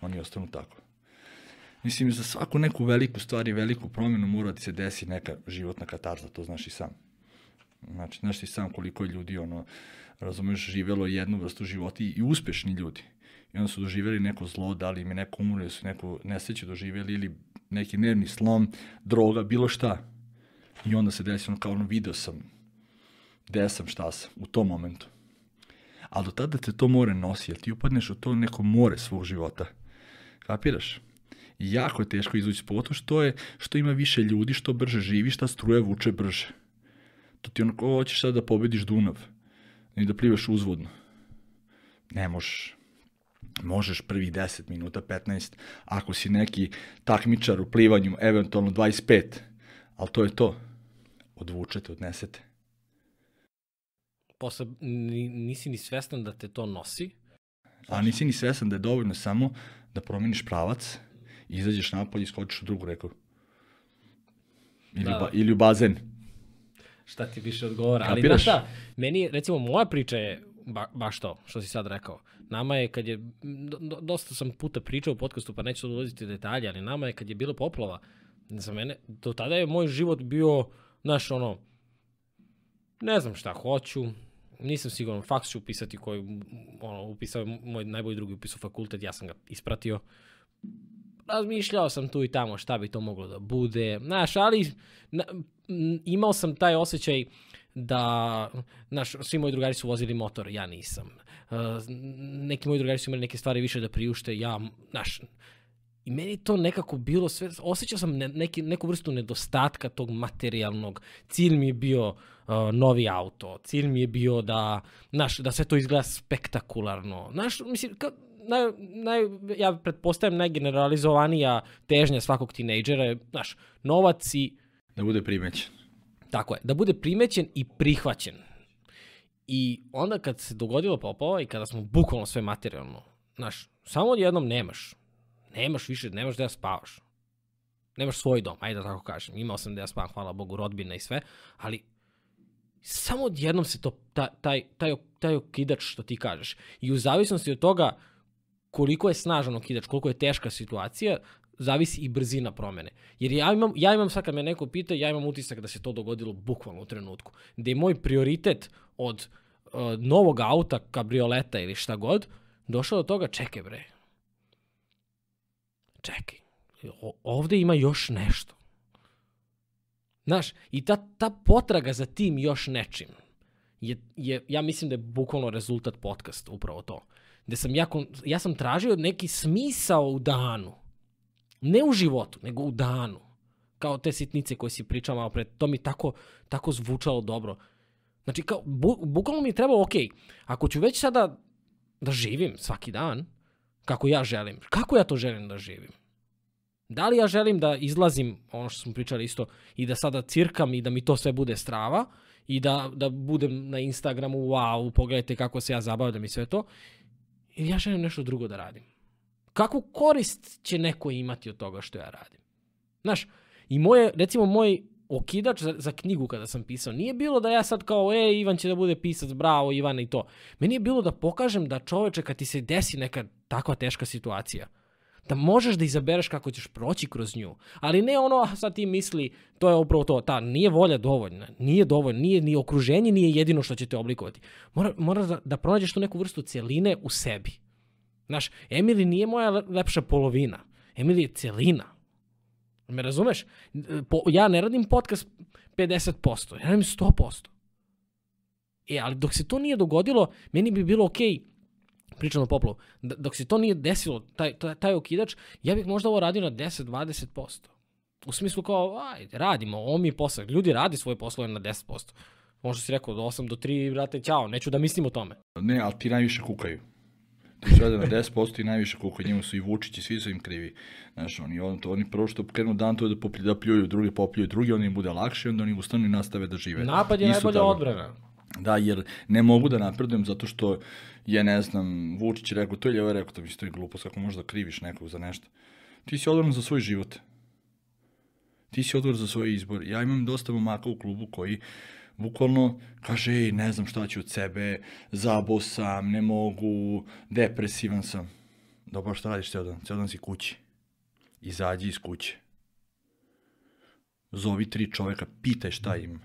oni ostanu tako. Mislim, za svaku neku veliku stvar i veliku promjenu mora da se desi neka životna katarza, to znaš i sam. Znači, znaš ti sam koliko je ljudi, ono, razumeš, živelo jednu vrstu života i uspešni ljudi. I onda su doživjeli neko zlo, da li im je neko umro, ili su neku nesreću doživjeli, ili neki nervni slom, droga, bilo šta. I onda se desi ono kao, ono, video sam, gde sam, šta sam, u tom momentu. Ali do tada te to more nosi, jer ti upadneš u to neko more svog života. Kapiraš? Jako je teško izući, pogotovo što je, što ima više ljudi, što brže živiš, ta struja vuče brže. To ti onako, hoćeš sad da pobediš Dunav i da plivaš uzvodno. Ne možeš. Možeš prvih deset minuta, petnaest, ako si neki takmičar u plivanju, eventualno dvadeset pet, ali to je to. Odvučete, odnesete. Posle nisi ni svestan da te to nosi. A nisi ni svestan da je dovoljno samo da promeniš pravac, izađeš napolje i skočiš u drugu reku. Ili, da. Ili u bazen. Šta ti više odgovara. Ali znaš šta, meni, recimo, moja priča je ba, baš to, što si sad rekao. Nama je, kad je, do, dosta sam puta pričao u podcastu, pa neću ulaziti u detalje, ali nama je, kad je bilo poplava, za mene, do tada je moj život bio, znaš, ono, ne znam šta hoću, nisam siguran, faks ću upisati koji, ono, upisao je moj najbolji drugi upis u fakultet, ja sam ga ispratio. Razmišljao sam tu i tamo šta bi to moglo da bude, znaš, ali na, imao sam taj osjećaj da, znaš, svi moji drugari su vozili motor, ja nisam. Uh, neki moji drugari su imali neke stvari više da priušte, ja, znaš, i meni to nekako bilo sve, osjećao sam ne, neki, neku vrstu nedostatka tog materijalnog, cilj mi je bio uh, novi auto, cilj mi je bio da, znaš, da sve to izgleda spektakularno, znaš, mislim, kao, Naj, naj, ja pretpostavljam najgeneralizovanija težnja svakog tinejdžera je, znaš, novac i... Da bude primećen. Tako je, da bude primećen i prihvaćen. I onda kad se dogodilo poplava i kada smo bukvalno sve materijalno, znaš, samo odjednom nemaš. Nemaš više, nemaš da spavaš. Nemaš svoj dom, ajde da tako kažem. Imao sam da ja spavam, hvala Bogu, rodbina i sve, ali samo odjednom se to, taj, taj, taj, taj okidač što ti kažeš. I u zavisnosti od toga koliko je snažan okidač, koliko je teška situacija, zavisi i brzina promene. Jer ja imam, ja imam sad kad me neko pita, ja imam utisak da se to dogodilo bukvalno u trenutku. Da je moj prioritet od uh, novog auta, kabrioleta ili šta god, došao do toga, čekaj bre. Čekaj, o, ovde ima još nešto. Znaš, i ta, ta potraga za tim još nečim, je, je, ja mislim da je bukvalno rezultat podcasta, upravo to. Gde sam ja, ja sam tražio neki smisao u danu. Ne u životu, nego u danu. Kao te sitnice koje si pričao malo pre, to mi tako, tako zvučalo dobro. Znači, kao, bu, bukvalno mi je trebalo, ok, ako ću već sada da živim svaki dan, kako ja želim, kako ja to želim da živim? Da li ja želim da izlazim, ono što smo pričali isto, i da sada cirkam i da mi to sve bude strava, i da, da budem na Instagramu, wow, pogledajte kako se ja zabavljam i sve to, ili ja želim nešto drugo da radim. Kakvu korist će neko imati od toga što ja radim? Znaš, i moje, recimo moj okidač za, za knjigu kada sam pisao. Nije bilo da ja sad kao, e, Ivan će da bude pisac, bravo Ivana i to. Meni je bilo da pokažem da, čoveče, kad ti se desi neka takva teška situacija, da možeš da izabereš kako ćeš proći kroz nju. Ali ne ono, sad ti misli, to je upravo to, ta nije volja dovoljna, nije dovoljna, nije, ni okruženje nije jedino što će te oblikovati. Mora, moraš da, da pronađeš tu neku vrstu celine u sebi. Znaš, Emily nije moja lepša polovina, Emily je celina. Me razumeš? Po, ja ne radim podcast pedeset posto, ja radim sto posto. E, ali dok se to nije dogodilo, meni bi bilo okej, okay, pričano poplovu, dok se to nije desilo, taj, taj, taj okidač, ja bih možda ovo radio na deset do dvadeset posto. U smislu kao, ajde, radimo, ovo mi je posao. Ljudi radi svoje poslove na deset posto. Možda si rekao, do osam do tri, brate, ćao, neću da mislim o tome. Ne, ali ti najviše kukaju. Ti se radi na deset posto i najviše kukaju, njima su i Vučići, svi su im krivi. Znaš, oni, on, to, oni prvo što krenu dan, to je da, poplju, da pljuju, drugi popljuju, drugi, onda im bude lakše, onda oni ustanu i nastave da žive. Napad je najbolja odbrana. Da, jer ne mogu da napredujem zato što je, ne znam, Vučić rekao to ili ovo je rekao, to mi stoji glupost, kako možeš da kriviš nekog za nešto. Ti si odgovoran za svoj život. Ti si odgovoran za svoj izbor. Ja imam dosta momaka u klubu koji bukvalno kaže, ej, ne znam šta ću od sebe, zabao sam, ne mogu, depresivan sam. Dobro, šta radiš ceo dan? Ceo dan si kući. Izađi iz kuće. Zovi tri čoveka, pitaj šta ima.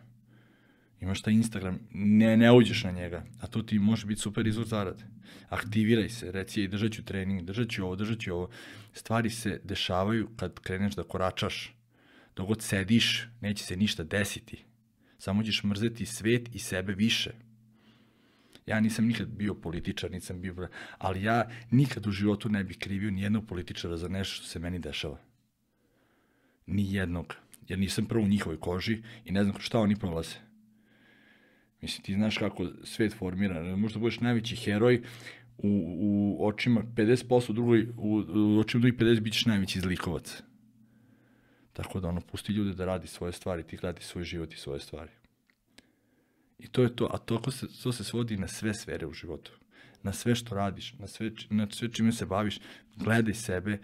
Imaš taj Instagram, ne, ne uđeš na njega, a to ti može biti super izvor zarade. Aktiviraj se, reci i držat ću trening, držat ću ovo, držat ću ovo. Stvari se dešavaju kad kreneš da koračaš. Dok god sediš, neće se ništa desiti. Samo ćeš mrzeti svet i sebe više. Ja nisam nikad bio političar, nisam bio, ali ja nikad u životu ne bih krivio nijednog političara za nešto što se meni dešava. Nijednog. Jer nisam prvo u njihovoj koži i ne znam šta oni prolaze. Mislim, ti znaš kako svet formira. Možda budeš najveći heroj u, u očima pedeset posto, drugoj, u, u očima drugih pedeset bit ćeš najveći zlikovac. Tako da, ono, pusti ljude da radi svoje stvari, ti radi svoj život i svoje stvari. I to je to, a to se, to se svodi na sve sfere u životu. Na sve što radiš, na sve, na sve čime se baviš, gledaj sebe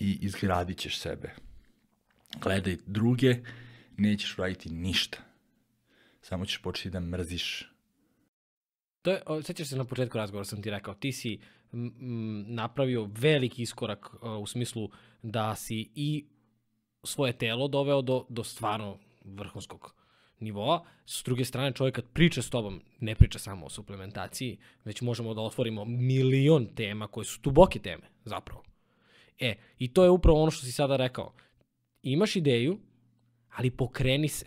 i izgradit ćeš sebe. Gledaj druge, nećeš raditi ništa. Samo ćeš početi da mrziš. To je, sjećaš se, na početku razgovora sam ti rekao, ti si m, m, napravio veliki iskorak uh, u smislu da si i svoje telo doveo do, do stvarno vrhunskog nivoa. S druge strane, čovjek kad priča s tobom, ne priča samo o suplementaciji, već možemo da otvorimo milion tema koje su duboke teme, zapravo. E, i to je upravo ono što si sada rekao. Imaš ideju, ali pokreni se.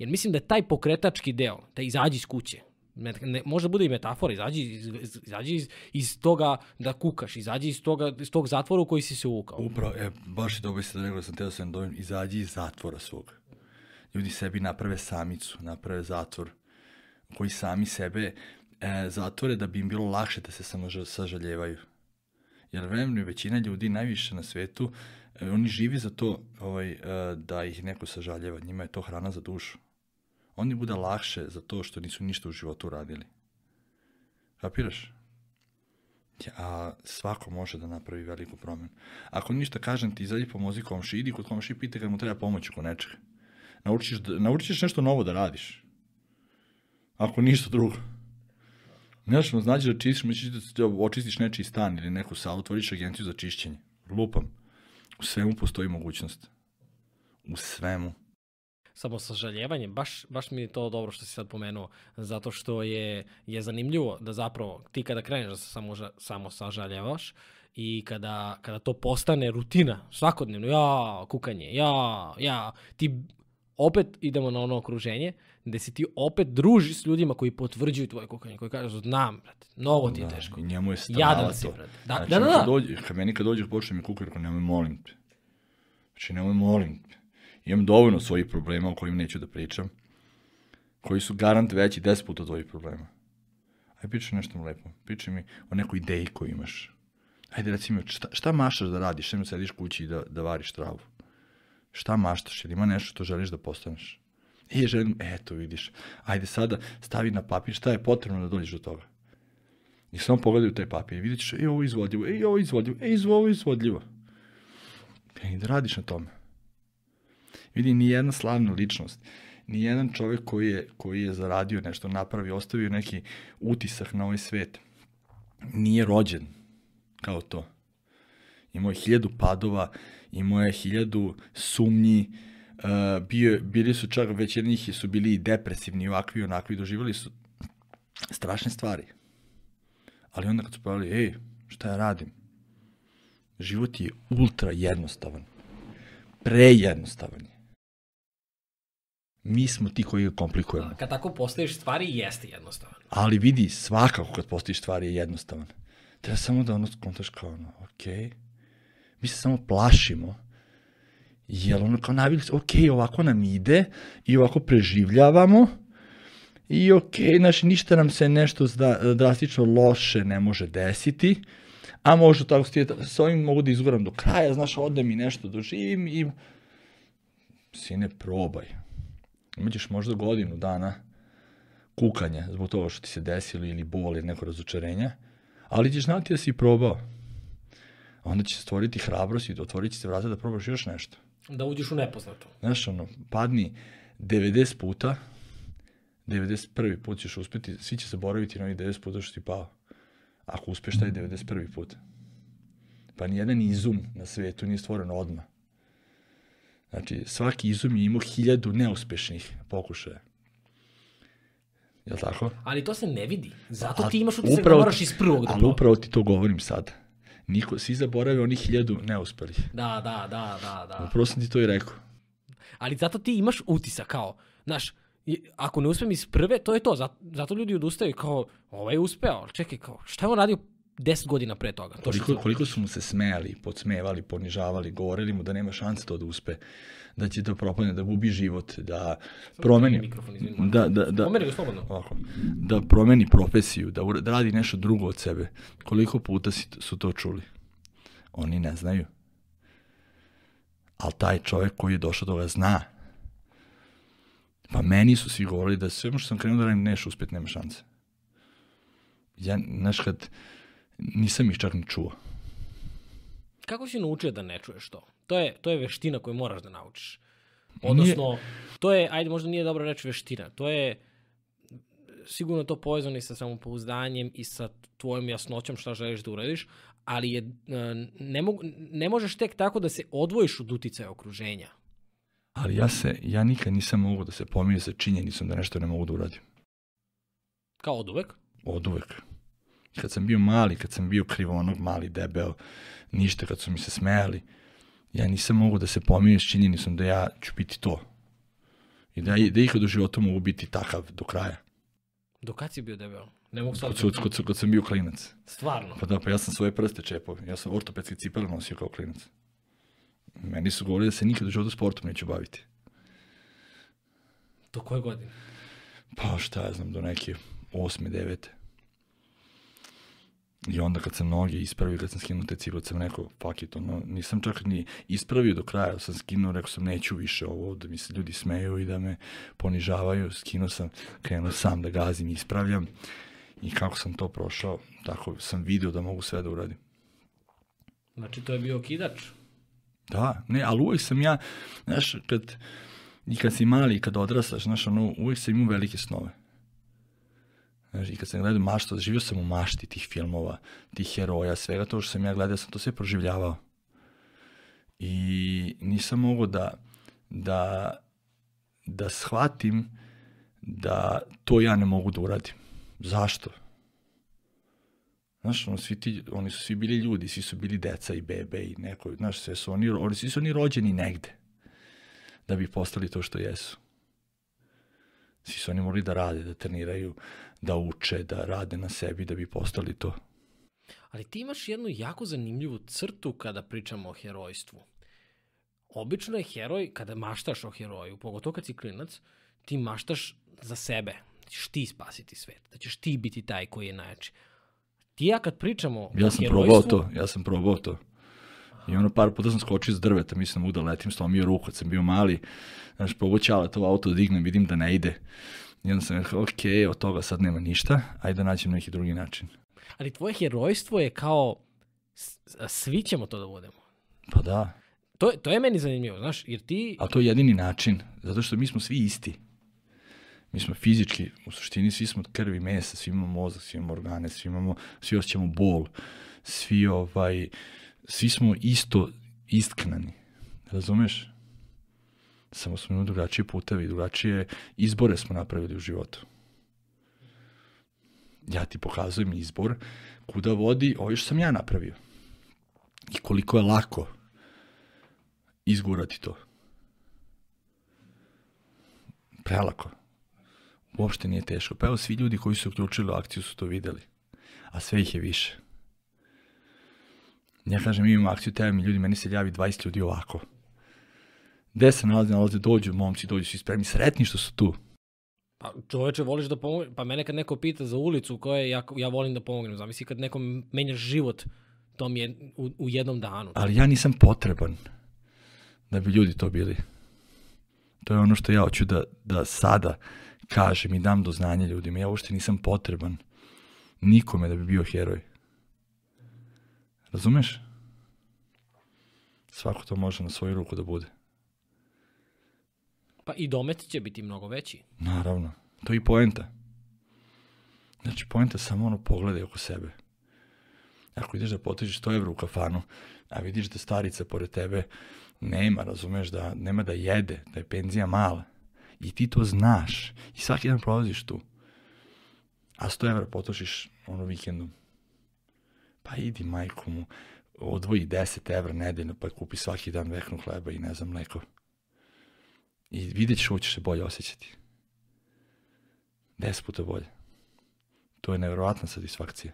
Jer mislim da taj pokretački deo, da izađi iz kuće, ne, ne, možda bude i metafora, izađi, iz, izađi iz, iz toga da kukaš, izađi iz, toga, iz tog zatvora u koji si se uvukao. Upravo, e, baš je dobro se da rekao, sam teo sam dovoljno, izađi iz zatvora svog. Ljudi sebi naprave samicu, naprave zatvor, koji sami sebe e, zatvore da bi im bilo lakše da se samo sažaljevaju. Jer vremenu većina ljudi najviše na svetu, e, oni živi za to ovaj, e, da ih neko sažaljeva, njima je to hrana za dušu. Oni bude lakše za to što nisu ništa u životu radili. Kapiraš? A svako može da napravi veliku promenu. Ako ništa kažem ti, izađi pomozi komši, idi kod komši, pitaj kad mu treba pomoć oko nečega. Naučiš, da, naučiš nešto novo da radiš. Ako ništa drugo. Znaš, znači da čistiš, da očistiš nečiji stan ili neku salu, otvoriš agenciju za čišćenje. Lupam. U svemu postoji mogućnost. U svemu. Samo sažaljevanje, baš, baš mi je to dobro što si sad pomenuo, zato što je, je zanimljivo da zapravo ti kada kreneš da se samo, samo sažaljevaš i kada, kada to postane rutina, svakodnevno, ja, kukanje, ja, ja, ti opet idemo na ono okruženje gde se ti opet družiš s ljudima koji potvrđuju tvoje kukanje, koji kažu, znam, brate, mnogo ti je teško. Da, njemu je jadan si, brate. Da, znači, da, da, da. Kad, dođe, kad meni kad dođeš počne mi kukati, nemoj molim te. Znači, nemoj molim te. Imam dovoljno svojih problema o kojim neću da pričam, koji su garant veći deset puta od tvojih problema. Ajde, pričaj nešto lepo. Pričaj mi o nekoj ideji koju imaš. Ajde, reci mi, šta, šta maštaš da radiš? Šta mi sediš kući i da, da variš travu? Šta maštaš? Jer ima nešto što želiš da postaneš. E, želim, eto, vidiš. Ajde, sada stavi na papir šta je potrebno da dođeš do toga. I samo pogledaj u taj papir i vidjet ćeš, e, ovo je izvodljivo, e, ovo je izvodljivo, e, ovo je izvodljivo. E, da radiš na tome. Vidi, nijedna slavna ličnost, nijedan čovjek koji je, koji je zaradio nešto, napravio, ostavio neki utisak na ovaj svet, nije rođen kao to. Imao je hiljadu padova, imao je hiljadu sumnji, uh, bio, bili su čak, već jedni su bili i depresivni, ovakvi, onakvi, doživjeli su strašne stvari. Ali onda kad su pravili, ej, šta ja radim? Život je ultra jednostavan. Prejednostavan je. Mi smo ti koji ga komplikujemo. Kad tako postaviš stvari, jeste jednostavan. Ali vidi, svakako kad postaviš stvari je jednostavan. Treba samo da ono skontaš kao ono, okej. Mi se samo plašimo. Jer ono kao navili se, okej, ovako nam ide i ovako preživljavamo. I okej, znači ništa nam se nešto drastično loše ne može desiti. A možda tako stijeti, s ovim mogu da izguram do kraja, znaš, odem i nešto doživim i... Sine, probaj. Imaćeš možda godinu dana kukanja zbog toga što ti se desilo ili bol ili neko razočarenje, ali ćeš znati da si probao. Onda će se stvoriti hrabrost i otvorit će se vrata da probaš još nešto. Da uđeš u nepoznato. Znaš, ono, padni devedeset puta, devedeset prvi put ćeš uspjeti, svi će zaboraviti na ovih devedeset puta što ti pao. Ako uspeš taj devedeset prvi put. Pa nijedan izum na svetu nije stvoren odmah. Znači, svaki izum je imao hiljadu neuspešnih pokušaja. Jel' tako? Ali to se ne vidi. Zato ti imaš utisak da moraš iz prvog da probaš. Ali upravo ti to govorim sad. Niko, svi zaborave onih hiljadu neuspelih. Da, da, da, da, da. Upravo sam ti to i rekao. Ali zato ti imaš utisak kao, znaš, ako ne uspem iz prve, to je to. Zato ljudi odustaju kao, ovaj je uspeo, čekaj, kao, šta je on radio deset godina pre toga? Koliko, koliko su mu se smejali, podsmevali, ponižavali, govorili mu da nema šanse to da uspe, da će to propadne, da gubi život, da promeni, da, da, da, ovako, da promeni profesiju, da, da radi nešto drugo od sebe. Koliko puta si, su to čuli? Oni ne znaju. Ali taj čovjek koji je došao do toga zna. Pa meni su svi govorili da sve što sam krenuo da radim neš uspjeti, nema šanse. Ja, znaš, kad nisam ih čak ni čuo. Kako si naučio da ne čuješ to? To je, to je veština koju moraš da naučiš. Odnosno, nije... to je, ajde, možda nije dobro reći veština, to je sigurno to povezano i sa samopouzdanjem i sa tvojom jasnoćom šta želiš da uradiš, ali je, ne, mo, ne možeš tek tako da se odvojiš od uticaja okruženja. Ali ja se, ja nikad nisam mogao da se pomirim sa činjenicom da nešto ne mogu da uradim. Kao od uvek? Od uvek. Kad sam bio mali, kad sam bio krivonog, mali, debel, ništa, kad su mi se smejali, ja nisam mogao da se pomirim sa činjenicom da ja ću biti to. I da, da ikad u životu mogu biti takav do kraja. Do kad si bio debel? Ne mogu sad... Kod, kod, kod sam bio klinac. Stvarno? Pa da, pa ja sam svoje prste čepao. Ja sam ortopedske cipele nosio kao klinac. Meni su govorili da se nikad u životu sportom neću baviti. Do koje godine? Pa šta ja znam, do neke osme, devete. I onda kad sam noge ispravio, kad sam skinuo te cipele, sam rekao, fuck it, ono, nisam čak ni ispravio do kraja, sam skinuo, rekao sam, neću više ovo, da mi se ljudi smeju i da me ponižavaju, skinuo sam, krenuo sam da gazim i ispravljam. I kako sam to prošao, tako sam video da mogu sve da uradim. Znači, to je bio kidač? Da, ne, ali uvijek sam ja, znaš, kad, i kad si mali i kad odrastaš, znaš, ono, uvijek sam imao velike snove. Znaš, i kad sam gledao mašta, živio sam u mašti tih filmova, tih heroja, svega to što sam ja gledao, sam to sve proživljavao. I nisam mogao da, da, da shvatim da to ja ne mogu da uradim. Zašto? Znaš, ono, svi ti, oni su svi bili ljudi, svi su bili deca i bebe i neko, znaš, sve su oni, oni, svi su oni rođeni negde da bi postali to što jesu. Svi su oni morali da rade, da treniraju, da uče, da rade na sebi da bi postali to. Ali ti imaš jednu jako zanimljivu crtu kada pričamo o herojstvu. Obično je heroj, kada maštaš o heroju, pogotovo kad si klinac, ti maštaš za sebe, da ćeš ti spasiti svet, da ćeš ti biti taj koji je najjači. I ja kad pričamo o herojstvu... Ja sam probao to, ja sam probao to. I ono par puta sam skočio iz drveta, mislim mu da letim, slomio ruku kad sam bio mali. Znaš, pogoćala to auto dignem, vidim da ne ide. I onda sam rekao, okej, od toga sad nema ništa, ajde da nađem neki drugi način. Ali tvoje herojstvo je kao, svi ćemo to da budemo. Pa da. To, to je meni zanimljivo, znaš, jer ti... A to je jedini način, zato što mi smo svi isti. Mi smo fizički, u suštini svi smo od krvi, mesa, svi imamo mozak, svi imamo organe, svi imamo, svi osjećamo bol, svi ovaj, svi smo isto istknani, razumeš? Samo smo imali drugačije putevi, drugačije izbore smo napravili u životu. Ja ti pokazujem izbor kuda vodi ovo što sam ja napravio. I koliko je lako izgurati to. Prelako. Uopšte nije teško. Pa evo, svi ljudi koji su uključili u akciju su to videli. A sve ih je više. Ja kažem, imamo akciju, tebe mi ljudi, meni se javi dvadeset ljudi ovako. Gde se nalaze, nalaze, dođu, momci, dođu, svi spremni, sretni što su tu. Pa čoveče, voliš da pomogne, pa mene kad neko pita za ulicu u kojoj ja, ja volim da pomognem, zamisli kad nekom menjaš život tom jed, u, u jednom danu. Ali ja nisam potreban da bi ljudi to bili. To je ono što ja hoću da, da sada kažem i dam do znanja ljudima. Ja uopšte nisam potreban nikome da bi bio heroj. Razumeš? Svako to može na svoju ruku da bude. Pa i domet će biti mnogo veći. Naravno. To je i poenta. Znači, poenta je samo ono, pogledaj oko sebe. Ako ideš da potežeš sto evra u kafanu, a vidiš da starica pored tebe nema, razumeš, da nema da jede, da je penzija mala. I ti to znaš. I svaki dan prolaziš tu. A sto evra potrošiš ono vikendom. Pa idi majku mu, odvoji deset evra nedeljno, pa kupi svaki dan veknu hleba i ne znam mleko. I vidjet ćeš, hoćeš se bolje osjećati. Deset puta bolje. To je nevjerovatna satisfakcija.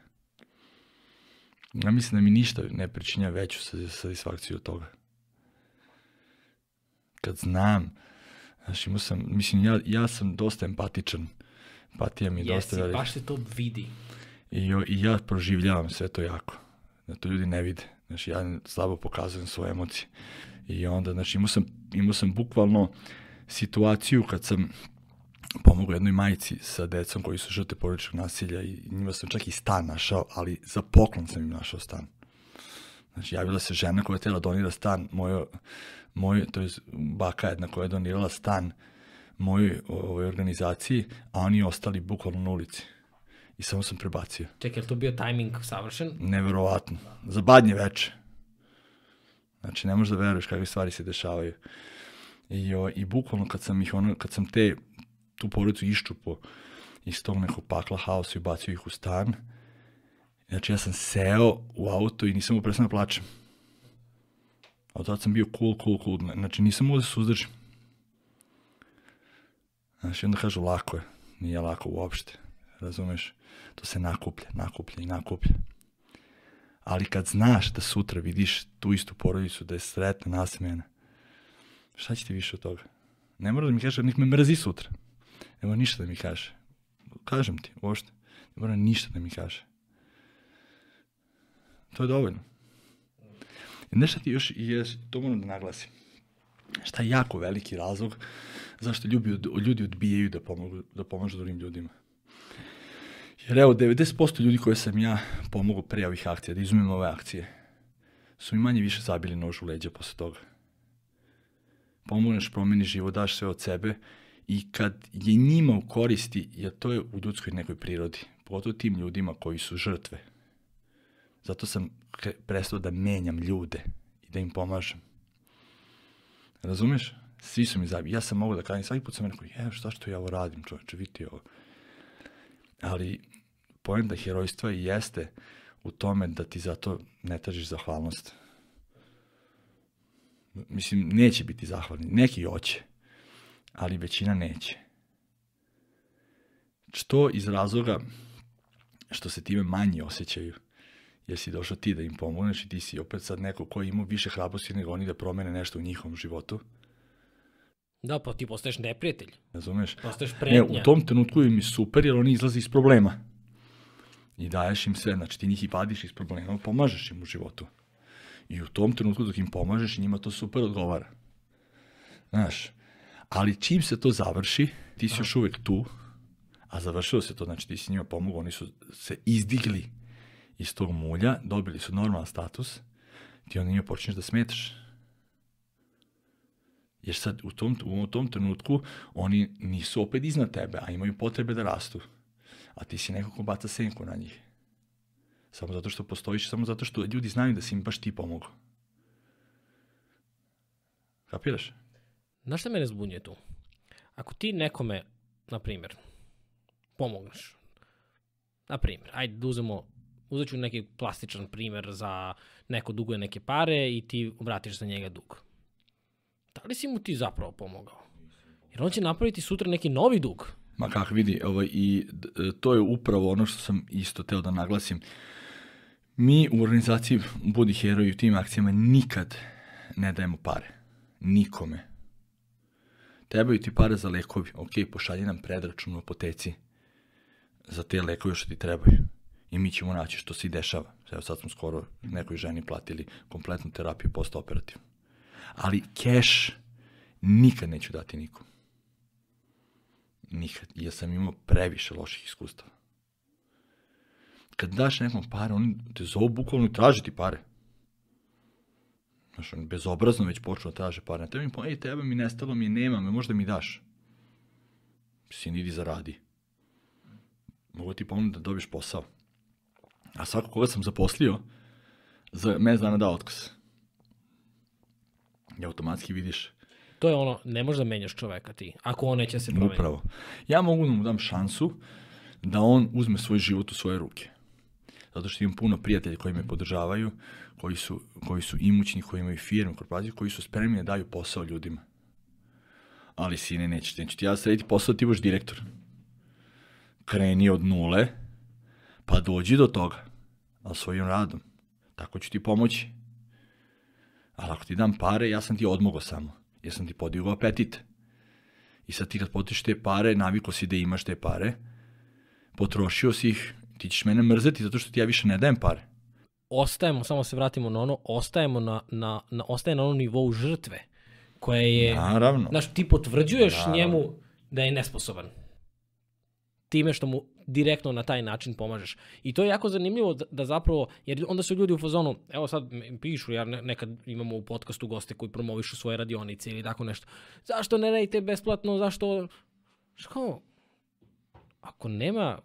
Ja mislim da mi ništa ne pričinja veću satisfakciju od toga. Kad znam, znaš, imao sam, mislim, ja, ja sam dosta empatičan. Empatija mi je dosta... Jesi, baš se to vidi. I, I ja proživljavam sve to jako. Da to ljudi ne vide. Znaš, ja slabo pokazujem svoje emocije. I onda, znaš, imao sam, imao sam bukvalno situaciju kad sam pomogao jednoj majici sa decom koji su žrtve porodičnog nasilja i njima sam čak i stan našao, ali za poklon sam im našao stan. Znači, javila se žena koja je htjela donira stan, mojo, moj, to je baka jedna koja je donirala stan mojoj ovoj organizaciji, a oni ostali bukvalno na ulici. I samo sam prebacio. Čekaj, je to bio tajming savršen? Neverovatno. Za badnje veče. Znači, ne možeš da veruješ kakve stvari se dešavaju. I, o, i bukvalno kad sam, ih ono, kad sam te, tu porodicu iščupo iz tog nekog pakla haosa i bacio ih u stan, znači ja sam seo u auto i nisam uprestao da plačem. A od tada sam bio cool, cool, cool. Znači, nisam mogao da se uzdržim. Znači, onda kažu, lako je. Nije lako uopšte. Razumeš? To se nakuplja, nakuplja i nakuplja. Ali kad znaš da sutra vidiš tu istu porodicu, da je sretna, nasmejana, šta će ti više od toga? Ne mora da mi kaže, nek me mrzi sutra. Ne mora ništa da mi kaže. Kažem ti, uopšte. Ne mora ništa da mi kaže. To je dovoljno. I nešto ti još, i to moram da naglasim, šta je jako veliki razlog zašto ljudi, ljudi odbijaju da, pomogu, da pomažu drugim ljudima. Jer evo, devedeset posto ljudi koje sam ja pomogao pre ovih akcija, da izumim ove akcije, su mi manje više zabili nož u leđa posle toga. Pomogneš, promeni život, daš sve od sebe i kad je njima u koristi, jer to je u ljudskoj nekoj prirodi, pogotovo tim ljudima koji su žrtve. Zato sam prestao da menjam ljude i da im pomažem. Razumeš? Svi su mi zabili. Ja sam mogao da kažem, svaki put sam rekao, je, šta što ja ovo radim, čovječe, vidite ovo. Ali poenta herojstva i jeste u tome da ti zato ne tražiš zahvalnost. Mislim, neće biti zahvalni. Neki hoće, ali većina neće. Što iz razloga što se time manje osjećaju, jer si došao ti da im pomogneš i ti si opet sad neko koji ima više hrabrosti nego oni da promene nešto u njihovom životu. Da, pa ti postaješ neprijatelj. Razumeš? Postaješ pretnja. E, u tom trenutku im je super jer oni izlaze iz problema. I daješ im sve, znači ti njih i vadiš iz problema, pomažeš im u životu. I u tom trenutku dok im pomažeš, njima to super odgovara. Znaš, ali čim se to završi, ti si a. još uvek tu, a završilo se to, znači ti si njima pomogao, oni su se izdigli iz tog mulja, dobili su normalan status, ti onda njima počneš da smetaš. Jer sad u tom, u tom trenutku oni nisu opet iznad tebe, a imaju potrebe da rastu. A ti si nekako baca senku na njih. Samo zato što postojiš, samo zato što ljudi znaju da si im baš ti pomogao. Kapiraš? Znaš šta mene zbunjuje tu? Ako ti nekome, na primjer, pomogneš, na primjer, ajde da uzemo, uzet ću neki plastičan primjer za neko duguje neke pare i ti vratiš za njega dug. Da li si mu ti zapravo pomogao? Jer on će napraviti sutra neki novi dug. Ma kak vidi, ovaj, i to je upravo ono što sam isto teo da naglasim. Mi u organizaciji Budi Heroj u tim akcijama nikad ne dajemo pare. Nikome. Trebaju ti pare za lekovi. Ok, pošalji nam predračun u apoteci za te lekove što ti trebaju. I mi ćemo naći što se i dešava. Evo sad smo skoro nekoj ženi platili kompletnu terapiju postoperativnu. Ali keš nikad neću dati nikom. Nikad. Ja sam imao previše loših iskustava. Kad daš nekom pare, oni te zovu bukvalno i traže ti pare. Znaš, oni bezobrazno već počnu da traže pare. Na tebi mi pomenu, ej, tebe mi nestalo, mi je nema, me možda mi daš. Sin, idi zaradi. Mogu ti pomenu da dobiješ posao. A svako koga sam zaposlio, za mene dana dao otkaz. I automatski vidiš. To je ono, ne možeš da menjaš čoveka ti, ako on neće se promeniti. Upravo. Ja mogu da mu dam šansu da on uzme svoj život u svoje ruke. Zato što imam puno prijatelja koji me podržavaju, koji su, koji su imućni, koji imaju firme, korporacije, koji su spremni da daju posao ljudima. Ali sine, nećeš, neću ti ja srediti posao, ti boš direktor. Kreni od nule, pa dođi do toga, ali svojim radom. Tako ću ti pomoći. Ali ako ti dam pare, ja sam ti odmogao samo. Ja sam ti podigao apetit. I sad ti kad potiš te pare, naviko si da imaš te pare, potrošio si ih, ti ćeš mene mrzeti zato što ti ja više ne dajem pare. Ostajemo, samo se vratimo na ono, ostajemo na, na, na, ostaje na onom nivou žrtve, koje je... Naravno. Znaš, ti potvrđuješ Naravno. njemu da je nesposoban. Time što mu direktno na taj način pomažeš. I to je jako zanimljivo da, da zapravo, jer onda su ljudi u fazonu, evo sad pišu, ja nekad imamo u podcastu goste koji promovišu svoje radionice ili tako nešto. Zašto ne radite besplatno, zašto... Što? Ako nema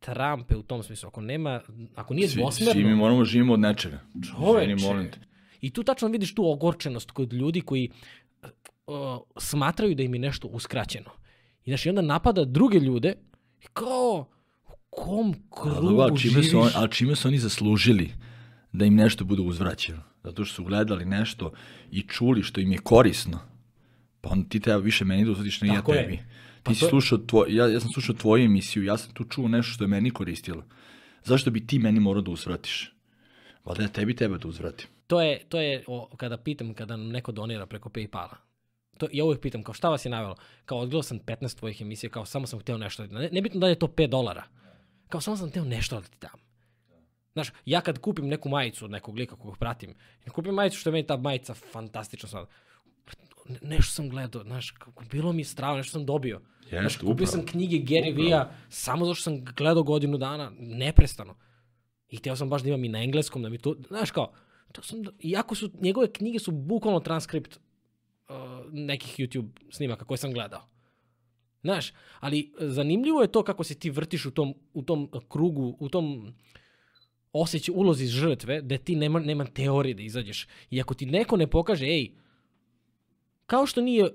trampe u tom smislu, ako nema, ako nije dvosmerno... Svi mi moramo živimo od nečega. Čoveče. I tu tačno vidiš tu ogorčenost kod ljudi koji uh, smatraju da im je nešto uskraćeno. I znaš, i onda napada druge ljude kao, u kom krugu a, čime živiš? Oni, a čime su oni zaslužili da im nešto bude uzvraćeno? Zato što su gledali nešto i čuli što im je korisno. Pa onda ti treba više meni da uzvratiš na ja tebi. Pa ti to... si slušao tvoj, ja, ja sam slušao tvoju emisiju, ja sam tu čuo nešto što je meni koristilo. Zašto bi ti meni morao da uzvratiš? Valjda ja tebi treba da uzvratim. To je, to je o, kada pitam, kada nam neko donira preko PayPala. To, ja uvijek pitam, kao šta vas je navjelo? Kao odgledao sam petnaest tvojih emisija, kao samo sam hteo nešto. Ne, nebitno da li je to pet dolara. Kao samo sam hteo nešto da ti dam. Znaš, ja kad kupim neku majicu od nekog lika kojeg pratim, kupim majicu što je meni ta majica fantastična sada. Ne, nešto sam gledao, znaš, kako, bilo mi je strava, nešto sam dobio. Yes, znaš, kupio upravo. sam knjige Gary Vee-a, samo zato što sam gledao godinu dana, neprestano. I hteo sam baš da imam i na engleskom, da mi to, znaš kao, to sam, iako su, njegove knjige su bukvalno transkript nekih YouTube snimaka koje sam gledao. Znaš, ali zanimljivo je to kako se ti vrtiš u tom, u tom krugu, u tom osjećaju ulozi žrtve, da ti nema, nema teorije da izađeš. I ako ti neko ne pokaže, ej, kao što nije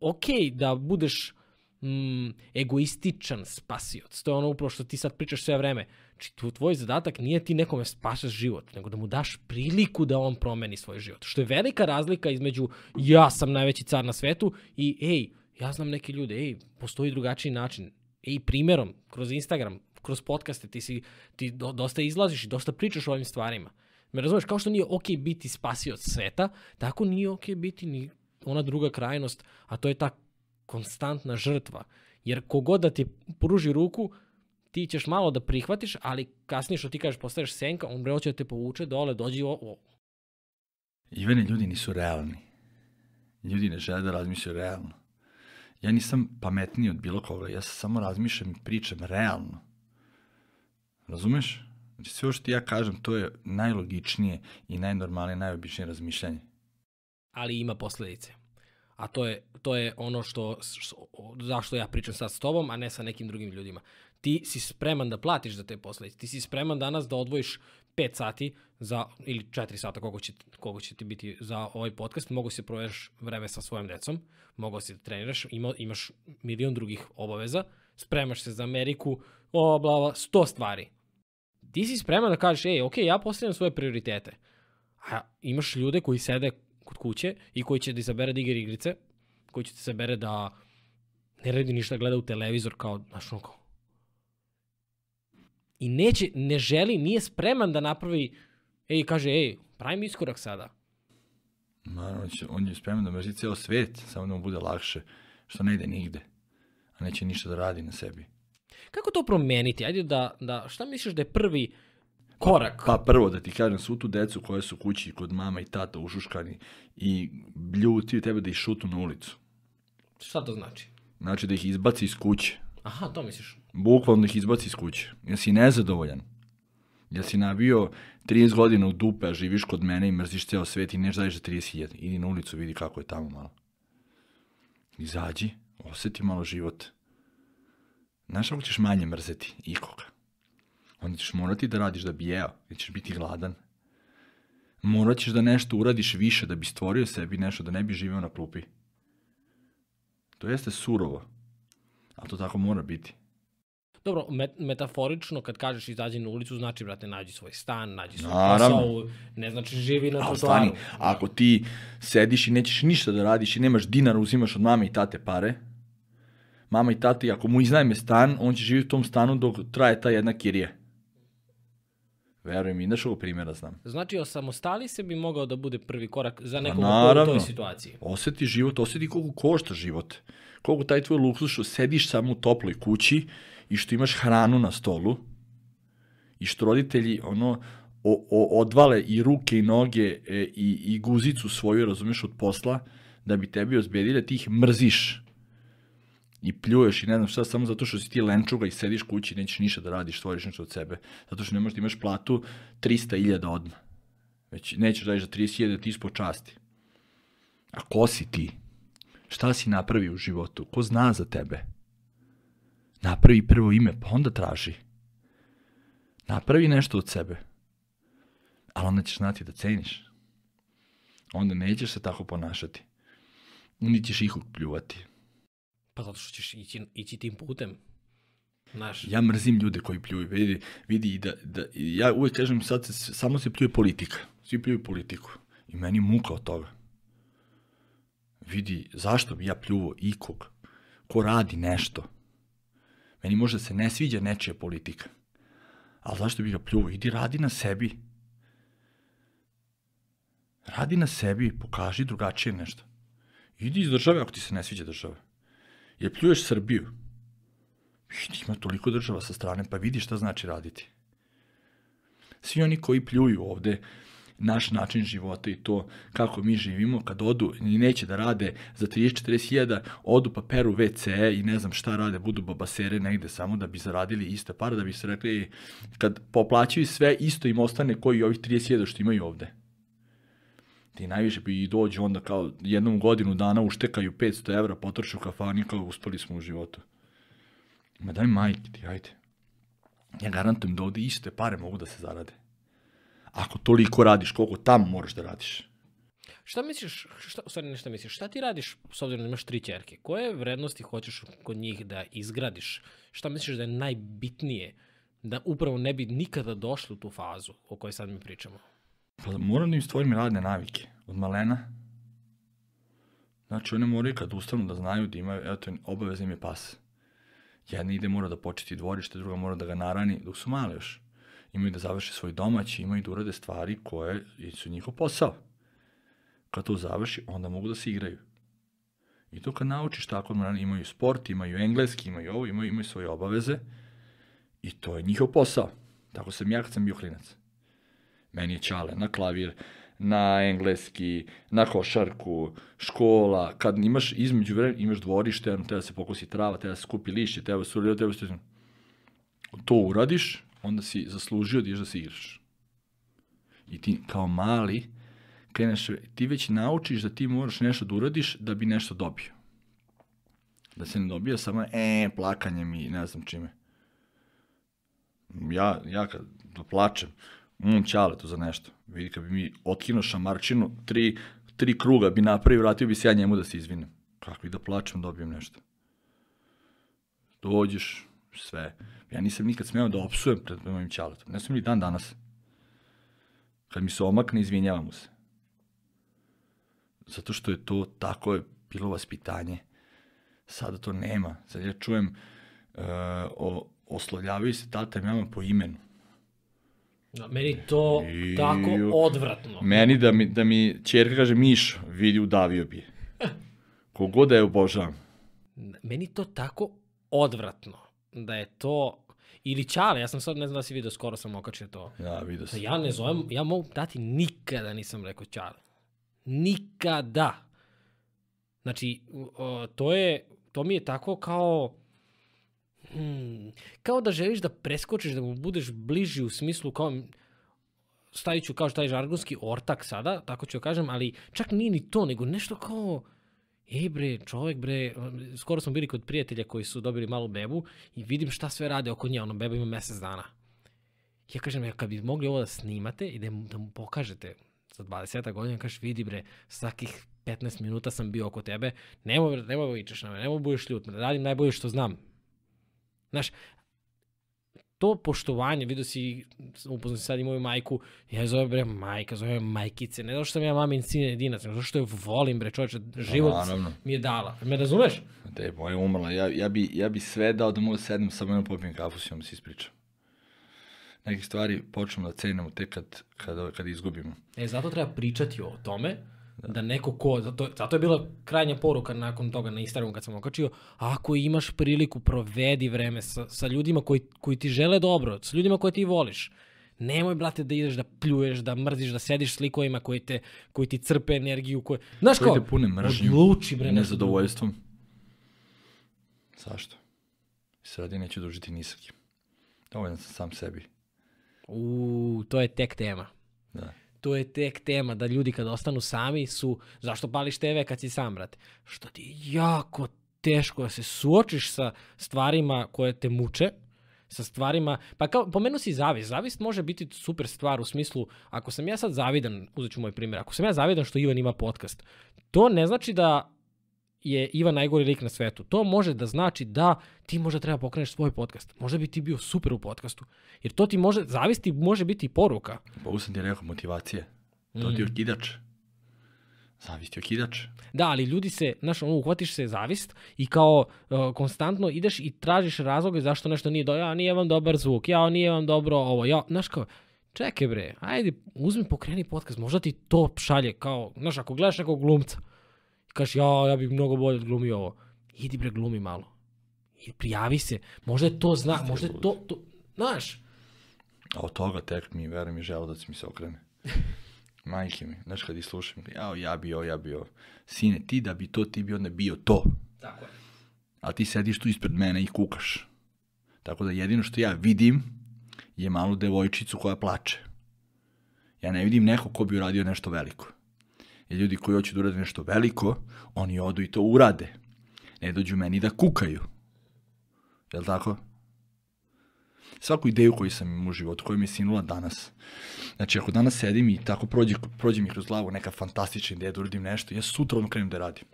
okej da budeš mm, egoističan spasioc, to je ono upravo što ti sad pričaš sve vreme, znači tu tvoj zadatak nije ti nekome spašaš život, nego da mu daš priliku da on promeni svoj život. Što je velika razlika između ja sam najveći car na svetu i ej, ja znam neke ljude, ej, postoji drugačiji način. Ej, primjerom, kroz Instagram, kroz podcaste, ti, si, ti do, dosta izlaziš i dosta pričaš o ovim stvarima. Me razumeš, kao što nije okej biti spasioc sveta, tako nije okej biti ni ona druga krajnost, a to je ta konstantna žrtva. Jer kogod da ti pruži ruku, ti ćeš malo da prihvatiš, ali kasnije što ti kažeš postaješ senka, on breo će da te povuče dole, dođi o... o. Ivane, ljudi nisu realni. Ljudi ne žele da razmišljaju realno. Ja nisam pametniji od bilo koga, ja samo razmišljam i pričam realno. Razumeš? Znači sve što ti ja kažem, to je najlogičnije i najnormalnije, najobičnije razmišljanje. Ali ima posledice. A to je, to je ono što, što, zašto ja pričam sad s tobom, a ne sa nekim drugim ljudima. Ti si spreman da platiš za te posledice. Ti si spreman danas da odvojiš pet sati za, ili četiri sata, koliko će, koliko će ti biti za ovaj podcast. Mogu si proveš vreme sa svojim decom, mogu si da treniraš, ima, imaš milion drugih obaveza, spremaš se za Ameriku, o, bla, bla, sto stvari. Ti si spreman da kažeš, ej, ok, ja postavljam svoje prioritete. A imaš ljude koji sede kod kuće i koji će da izabere da igra igrice, koji će da izabere da ne radi ništa, gleda u televizor kao, znaš, ono kao. I neće, ne želi, nije spreman da napravi, ej, kaže, ej, pravim iskorak sada. Naravno, on je spreman da mrzi ceo svet, samo da mu bude lakše, što ne ide nigde, a neće ništa da radi na sebi. Kako to promeniti? Ajde da, da, šta misliš da je prvi korak? Pa, pa prvo da ti kažem, svu tu decu koje su kući kod mama i tata ušuškani i ljuti tebe da ih šutu na ulicu. Šta to znači? Znači da ih izbaci iz kuće. Aha, to misliš? Bukvalno da ih izbaci iz kuće. Jel si nezadovoljan? Jel si nabio trideset godina u dupe, a živiš kod mene i mrziš ceo svet i neš daješ za trideset hiljada. Idi na ulicu, vidi kako je tamo malo. Izađi, osjeti malo život. Znaš, ako ćeš manje mrzeti ikoga, onda ćeš morati da radiš da bi jeo, jer ćeš biti gladan. Morat ćeš da nešto uradiš više, da bi stvorio sebi nešto, da ne bi živeo na klupi. To jeste surovo, ali to tako mora biti. Dobro, met- metaforično, kad kažeš izađi na ulicu, znači, brate, nađi svoj stan, nađi svoj posao, ne znači živi na trotoaru. Ako ti sediš i nećeš ništa da radiš i nemaš dinara, uzimaš od mame i tate pare, mama i tata, ako mu iznajme stan, on će živjeti u tom stanu dok traje ta jedna kirija. Verujem, inače ovog primjera znam. Znači, osamostali se bi mogao da bude prvi korak za nekoga u toj situaciji. Osjeti život, osjeti koliko košta život. Koliko taj tvoj luksuz što sediš samo u toploj kući i što imaš hranu na stolu i što roditelji ono, o, o, odvale i ruke i noge e, i, i guzicu svoju, razumiješ, od posla, da bi tebi ozbijedili da ti ih mrziš. I pljuješ i ne znam šta, samo zato što si ti lenčuga i sediš kući i nećeš ništa da radiš, stvoriš nešto od sebe. Zato što ne možeš da imaš platu tristo hiljada odmah. Već nećeš daješ za trideset hiljada, ti ispod časti. A ko si ti? Šta si napravio u životu? Ko zna za tebe? Napravi prvo ime, pa onda traži. Napravi nešto od sebe. Ali onda ćeš znati da ceniš. Onda nećeš se tako ponašati. Niti ćeš ih pljuvati. Pa zato što ćeš ići, ići tim putem. Znaš. Ja mrzim ljude koji pljuju. Vidi, vidi da, da, ja uvijek kažem sad, se, samo se pljuje politika. Svi pljuju politiku. I meni muka od toga. Vidi, zašto bi ja pljuvo ikog? Ko radi nešto? Meni možda se ne sviđa nečija politika. Ali zašto bi ga pljuvo? Idi, radi na sebi. Radi na sebi, pokaži drugačije nešto. Idi iz države ako ti se ne sviđa država. Jer pljuješ Srbiju. Ima toliko država sa strane, pa vidi šta znači raditi. Svi oni koji pljuju ovde, naš način života i to kako mi živimo, kad odu i neće da rade za trideset do četrdeset hiljada, odu pa peru ve ce e i ne znam šta rade, budu babasere negde samo da bi zaradili iste pare, da bi se rekli kad poplaćaju sve, isto im ostane koji ovih trideset hiljada što imaju ovde. Ti najviše bi dođu onda kao jednom godinu dana uštekaju petsto evra, potrču kafani kao uspeli smo u životu. Ma daj majke ti, ajde. Ja garantujem da ovde iste pare mogu da se zarade. Ako toliko radiš, koliko tamo moraš da radiš. Šta misliš, šta, u stvari nešto misliš, šta ti radiš s obzirom da imaš tri ćerke? Koje vrednosti hoćeš kod njih da izgradiš? Šta misliš da je najbitnije da upravo ne bi nikada došli u tu fazu o kojoj sad mi pričamo? Pa moram da im stvorim radne navike, od malena. Znači, one moraju kad ustavno da znaju da imaju, eto, obavezno im je pas. Jedna ide mora da početi dvorište, druga mora da ga narani, dok su male još. Imaju da završe svoj domaći, imaju da urade stvari koje su njihov posao. Kad to završi, onda mogu da se igraju. I to kad naučiš tako od malena, imaju sport, imaju engleski, imaju ovo, imaju, imaju svoje obaveze. I to je njihov posao. Tako sam ja kad sam bio klinac. Meni je čale na klavir, na engleski, na košarku, škola. Kad imaš između vremena, imaš dvorište, treba se pokosi trava, treba se skupi lišće, treba se uradi, treba se... To uradiš, onda si zaslužio da ješ da se igraš. I ti kao mali, kreneš, ti već naučiš da ti moraš nešto da uradiš da bi nešto dobio. Da se ne dobija samo e, plakanjem i ne znam čime. Ja, ja kad plačem, mm, ćale tu za nešto. Vidi, kad bi mi otkino šamarčinu, tri, tri kruga bi napravio, vratio bi se ja njemu da se izvinem. Kako i da plačem, dobijem nešto. Dođeš, sve. Ja nisam nikad smeo da opsujem pred mojim ćaletom. Ne sam li dan danas. Kad mi se omakne, izvinjavam mu se. Zato što je to tako je bilo vaspitanje. Sada to nema. Sad ja čujem, uh, o, oslovljavaju se tata i mama po imenu. Da, meni to I... tako odvratno. Meni da mi, da mi ćerka kaže Miš, vidi, udavio bi. Kogod da je obožavam. Meni to tako odvratno. Da je to... Ili ćale, ja sam sad, ne znam da si vidio, skoro sam okačio to. Ja, vidio sam. Ja ne zovem, ja mogu dati, nikada nisam rekao ćale. Nikada. Znači, to je, to mi je tako kao, hmm, kao da želiš da preskočiš, da mu budeš bliži u smislu kao, stavit ću kao taj žargonski ortak sada, tako ću joj kažem, ali čak nije ni to, nego nešto kao, ej bre, čovjek bre, skoro smo bili kod prijatelja koji su dobili malu bebu i vidim šta sve rade oko nje, ono, beba ima mjesec dana. Ja kažem, ja, kad bi mogli ovo da snimate i da, da mu pokažete za dvadeset godina, kažeš, vidi bre, svakih petnaest minuta sam bio oko tebe, nemoj, nemoj vičeš na me, nemoj budeš ljut, radim najbolje što znam. Znaš, to poštovanje, vidio si, upoznao si sad i moju majku, ja je zove bre majka, zove majkice, ne zato što sam ja mamin sin jedinac, zato što je volim bre čovječe, život A, mi je dala, me razumeš? Te moja umrla, ja, ja, bi, ja bi sve dao da mogu sedem, samo jednom popijem kafu s njom da se ispričam. Neke stvari počnemo da cenimo tek kad, kad, kad izgubimo. E, zato treba pričati o tome, da, da neko ko, zato, zato je bila krajnja poruka nakon toga na Instagramu kad sam okačio, ako imaš priliku, provedi vreme sa, sa ljudima koji, koji ti žele dobro, sa ljudima koje ti voliš. Nemoj, brate, da ideš, da pljuješ, da mrziš, da sediš s likovima koji, te, koji ti crpe energiju, koje... Znaš koji ko? Te pune mržnju, odluči, bre, nezadovoljstvom. Zašto? Se radi, neću družiti nisakim. Dovoljan sam sam sebi. Uuu, to je tek tema. Da. To je tek tema, da ljudi kada ostanu sami su, zašto pališ te ve kad si sam, brate? Što ti je jako teško da se suočiš sa stvarima koje te muče, sa stvarima, pa kao, pomenu si zavist. Zavist može biti super stvar u smislu, ako sam ja sad zavidan, uzet ću moj primjer, ako sam ja zavidan što Ivan ima podcast, to ne znači da je Ivan najgori lik na svetu. To može da znači da ti možda treba pokreneš svoj podcast. Možda bi ti bio super u podcastu. Jer to ti može, zavisti može biti i poruka. Bogu sam ti rekao, motivacije. To mm. ti je okidač. Zavist je okidač. Da, ali ljudi se, znaš, ono, uhvatiš se zavist i kao uh, konstantno ideš i tražiš razloge zašto nešto nije dobro. Ja, nije vam dobar zvuk, ja, nije vam dobro ovo, ja, znaš kao, čekaj bre, ajde, uzmi, pokreni podcast, možda ti to šalje kao, znaš, ako gledaš nekog glumca, kaš, ja, ja bih mnogo bolje glumio ovo. Idi bre, glumi malo. I prijavi se. Možda je to znak, možda je to, to, znaš. A od toga tek mi, verujem, i želudac mi se okrene. Majke mi, znaš, kad ih slušam, ja, ja bio, ja bio. Sine, ti da bi to, ti bi onda bio to. Tako je. A ti sediš tu ispred mene i kukaš. Tako da jedino što ja vidim je malu devojčicu koja plače. Ja ne vidim neko ko bi uradio nešto veliko. Jer ljudi koji hoće da urade nešto veliko, oni odu i to urade. Ne dođu meni da kukaju. Jel' tako? Svaku ideju koju sam imao u životu, koju mi je sinula danas. Znači, ako danas sedim i tako prođe, prođe mi kroz glavu neka fantastična ideja da uradim nešto, ja sutra ono krenem da radim.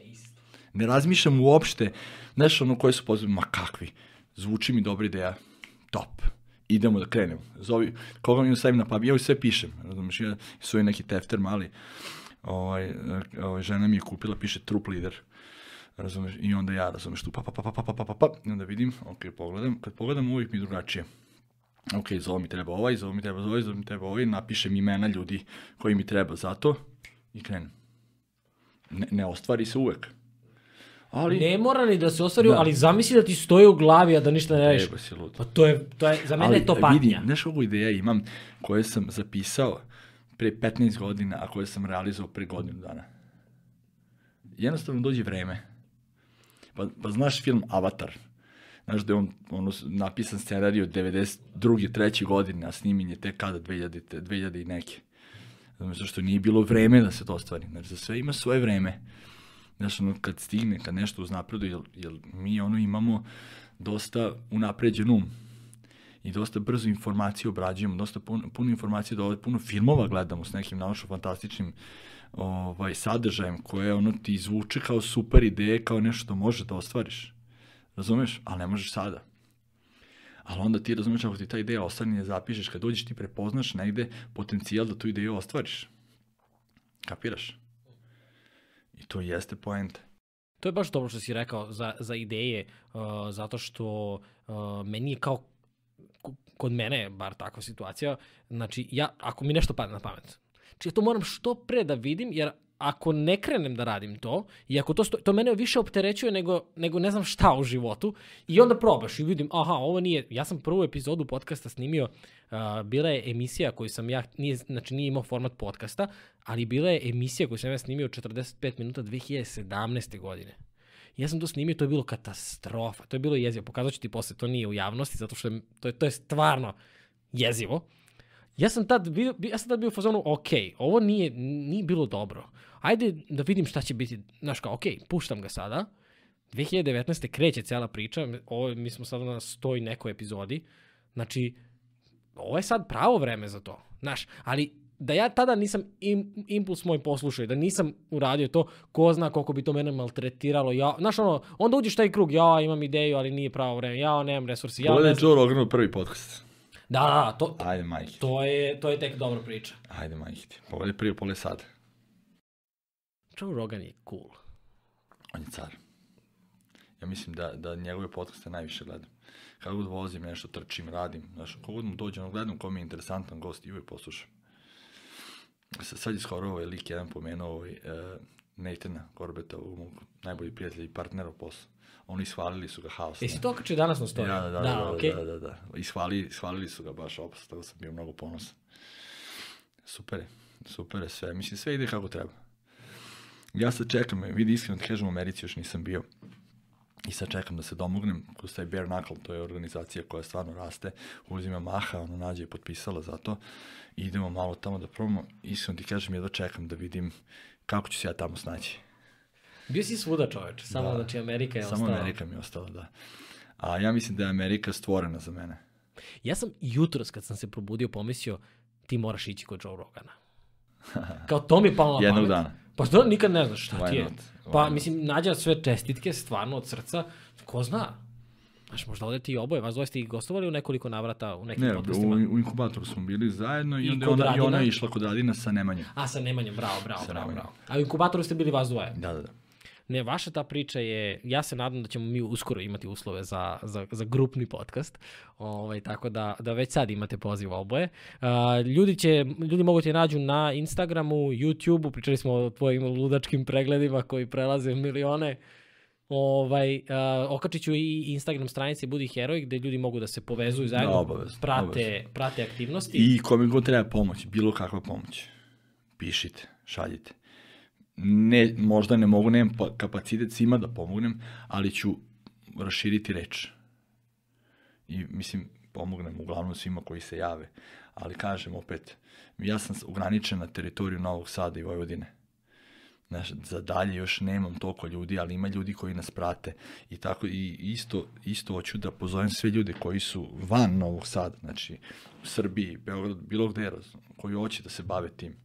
Ne razmišljam uopšte nešto ono koje su pozivili, ma kakvi, zvuči mi dobra ideja, top. Idemo da krenemo. Zovi, koga mi ostavim na pabi, ja joj sve pišem. Razumiješ, ja su joj neki tefter mali. Ovaj, ovaj, žena mi je kupila, piše Troop Leader, razumeš, i onda ja razumeš tu, pa, pa, pa, pa, pa, pa, pa, pa, i onda vidim, ok, pogledam, kad pogledam uvijek mi je drugačije, ok, za ovo mi treba ovaj, za ovo mi treba ovaj, za ovo mi treba ovaj, napišem imena ljudi koji mi treba za to i krenem. Ne, ne ostvari se uvek. Ali, ne mora ni da se ostvarju, ali zamisli da ti stoji u glavi, a da ništa ne radiš. Pa to je, to je, za mene ali, je to patnja. Vidim, znaš koliko ideja imam koje sam zapisao pre petnaest godina, a koje sam realizovao pre godinu dana. Jednostavno dođe vreme. Pa, pa znaš film Avatar? Znaš da je on ono, napisan scenarij od devedeset druge treće godine, a snimin je tek kada dve hiljade i neke. Zato što nije bilo vreme da se to ostvari. Znači, za sve ima svoje vreme. Znači, ono, kad stigne, kad nešto uznapredu, jer, jer mi ono imamo dosta unapređen um. I dosta brzo informacije obrađujemo, dosta puno, puno informacije dolazi, puno filmova gledamo s nekim naučno-fantastičnim ovaj, sadržajem koje ono ti zvuče kao super ideje, kao nešto može da ostvariš. Razumeš? Ali ne možeš sada. Ali onda ti razumeš, ako ti ta ideja ostane, ne zapišeš, kad dođeš ti prepoznaš negde potencijal da tu ideju ostvariš. Kapiraš? I to jeste poenta. To je baš dobro što si rekao za, za ideje, uh, zato što uh, meni je kao, kod mene je bar takva situacija, znači ja, ako mi nešto padne na pamet, znači ja to moram što pre da vidim, jer ako ne krenem da radim to, i ako to stoji, to mene više opterećuje nego, nego ne znam šta u životu, i onda probaš i vidim, aha, ovo nije, ja sam prvu epizodu podcasta snimio, uh, bila je emisija koju sam ja, nije, znači nije imao format podcasta, ali bila je emisija koju sam ja snimio četrdeset pet minuta dve hiljade sedamnaeste. godine. Ja sam to snimio, to je bilo katastrofa, to je bilo jezivo, pokazat ću ti posle, to nije u javnosti, zato što je, to, je, to je stvarno jezivo. Ja sam tad bio, ja sam tad bio u fazonu, ok, ovo nije, nije bilo dobro, ajde da vidim šta će biti, znaš kao, ok, puštam ga sada, dve hiljade devetnaeste. kreće cela priča, ovo, mi smo sada na sto i nekoj epizodi, znači, ovo je sad pravo vreme za to, znaš, ali da ja tada nisam im, impuls moj poslušao i da nisam uradio to, ko zna koliko bi to mene maltretiralo. Ja, znaš ono, onda uđeš taj krug, ja imam ideju, ali nije pravo vreme, ja nemam resursi. Ja, to je Joe Rogan prvi podcast. Da, da, to, ajde, to, je, to je tek dobra priča. Ajde majke ti, pogledaj prije pole sad. Joe Rogan je cool. On je car. Ja mislim da, da njegove podcaste najviše gledam. Kako god vozim, nešto trčim, radim, znaš, kako god mu dođe, ono gledam ko mi je interesantan gost i uvijek poslušam. Sad je skoro ovaj lik jedan pomenuo ovaj, uh, Nathana Gorbetova, mog najbolji prijatelj i partner u poslu. Oni ishvalili su ga haos. Jesi to kače danas na story? Da, da, da, da, da, okay. da, da, da. Ishvalili, ishvalili su ga baš opasno, tako sam bio mnogo ponosan. Super je, super je sve. Mislim, sve ide kako treba. Ja sad čekam, vidi iskreno, kažem, u Americi još nisam bio. I sad čekam da se domognem kroz taj Bare Knuckle, to je organizacija koja stvarno raste, uzima maha, ono Nađa je potpisala za to. I idemo malo tamo da probamo, iskreno ti kažem, jedva čekam da vidim kako ću se ja tamo snaći. Bio si svuda, čoveč, samo da, znači Amerika je samo ostala. Samo Amerika mi je ostala, da. A ja mislim da je Amerika stvorena za mene. Ja sam jutros kad sam se probudio pomislio, ti moraš ići kod Joe Rogana. Kao to mi je palo na jednog pamet. Jednog dana. Pa što nikad ne znaš šta Why ti je. Not? Pa Why mislim, Nađa sve čestitke, stvarno od srca, ko zna. Znaš, možda odete i oboje, vas dvoje ste i gostovali u nekoliko navrata u nekim ne, podcastima. Ne, u, u inkubatoru smo bili zajedno i, i onda ona, i ona je išla kod Radina sa Nemanjom. A sa Nemanjom, bravo, bravo, sa bravo, Nemanjom. bravo. A u inkubatoru ste bili vas dvoje? Da, da, da. Ne, vaša ta priča je, ja se nadam da ćemo mi uskoro imati uslove za, za, za grupni podcast, ovaj, tako da, da već sad imate poziv oboje. Uh, ljudi, će, ljudi mogu te nađu na Instagramu, YouTubeu, pričali smo o tvojim ludačkim pregledima koji prelaze milione. Ovaj, uh, okačit ću i Instagram stranice Budi Heroj gde ljudi mogu da se povezuju zajedno, no, obavezno, prate, obavezno. prate aktivnosti. I kome god treba pomoć, bilo kakva pomoć, pišite, šaljite. Ne, možda ne mogu, nemam kapacitet svima da pomognem, ali ću raširiti reč. I mislim, pomognem uglavnom svima koji se jave. Ali kažem opet, ja sam ograničen na teritoriju Novog Sada i Vojvodine. Znaš, za dalje još nemam toliko ljudi, ali ima ljudi koji nas prate. I tako i isto, isto hoću da pozovem sve ljude koji su van Novog Sada, znači u Srbiji, Beograd, bilo gde, koji hoće da se bave tim.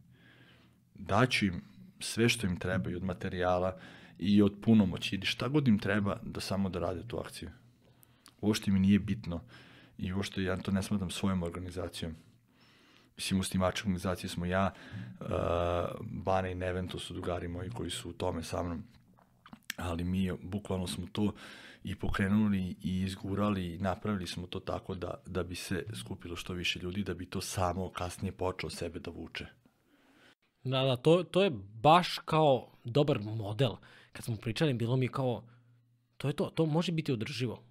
Daću im sve što im treba i od materijala i od punomoći, ili šta god im treba da samo da rade tu akciju. Ovo što mi nije bitno i ovo što ja to ne smatram svojom organizacijom. Mislim, osnivači organizacije smo ja, uh, Bane i Neven, to su drugari moji koji su u tome sa mnom, ali mi bukvalno smo to i pokrenuli i izgurali i napravili smo to tako da, da bi se skupilo što više ljudi, da bi to samo kasnije počelo sebe da vuče. Da, da, to, to je baš kao dobar model. Kad smo pričali, bilo mi kao, to je to, to može biti održivo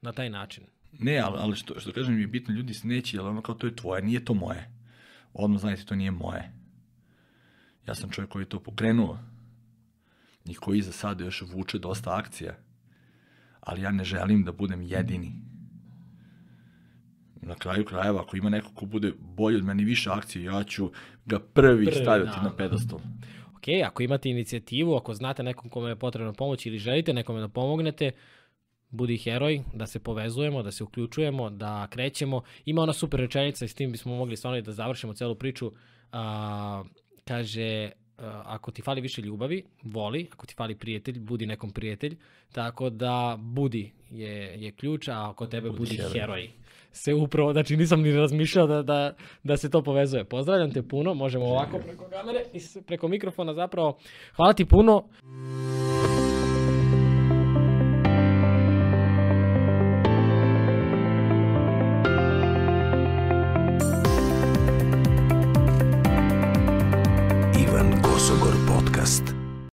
na taj način. Ne, ali, ali što, što kažem mi je bitno, ljudi se neće, ali ono kao to je tvoje, nije to moje. Odmah znajte, to nije moje. Ja sam čovjek koji je to pokrenuo i koji za sada još vuče dosta akcija, ali ja ne želim da budem jedini. na kraju krajeva, ako ima neko ko bude bolji od meni više akcije, ja ću ga prvi staviti na pedestal. Okej, ako imate inicijativu, ako znate nekom kome je potrebno pomoć ili želite nekome da pomognete, Budi heroj, da se povezujemo, da se uključujemo, da krećemo. Ima ona super rečenica i s tim bismo mogli stvarno da završimo celu priču. Kaže, ako ti fali više ljubavi, voli. Ako ti fali prijatelj, budi nekom prijatelj. Tako da budi je ključ, a ako tebe budi heroj. Se upravo, znači nisam ni razmišljao da se to povezuje. Pozdravljam te puno, možemo ovako preko kamere i preko mikrofona zapravo. Hvala ti puno. Ivan Kosogor Podcast.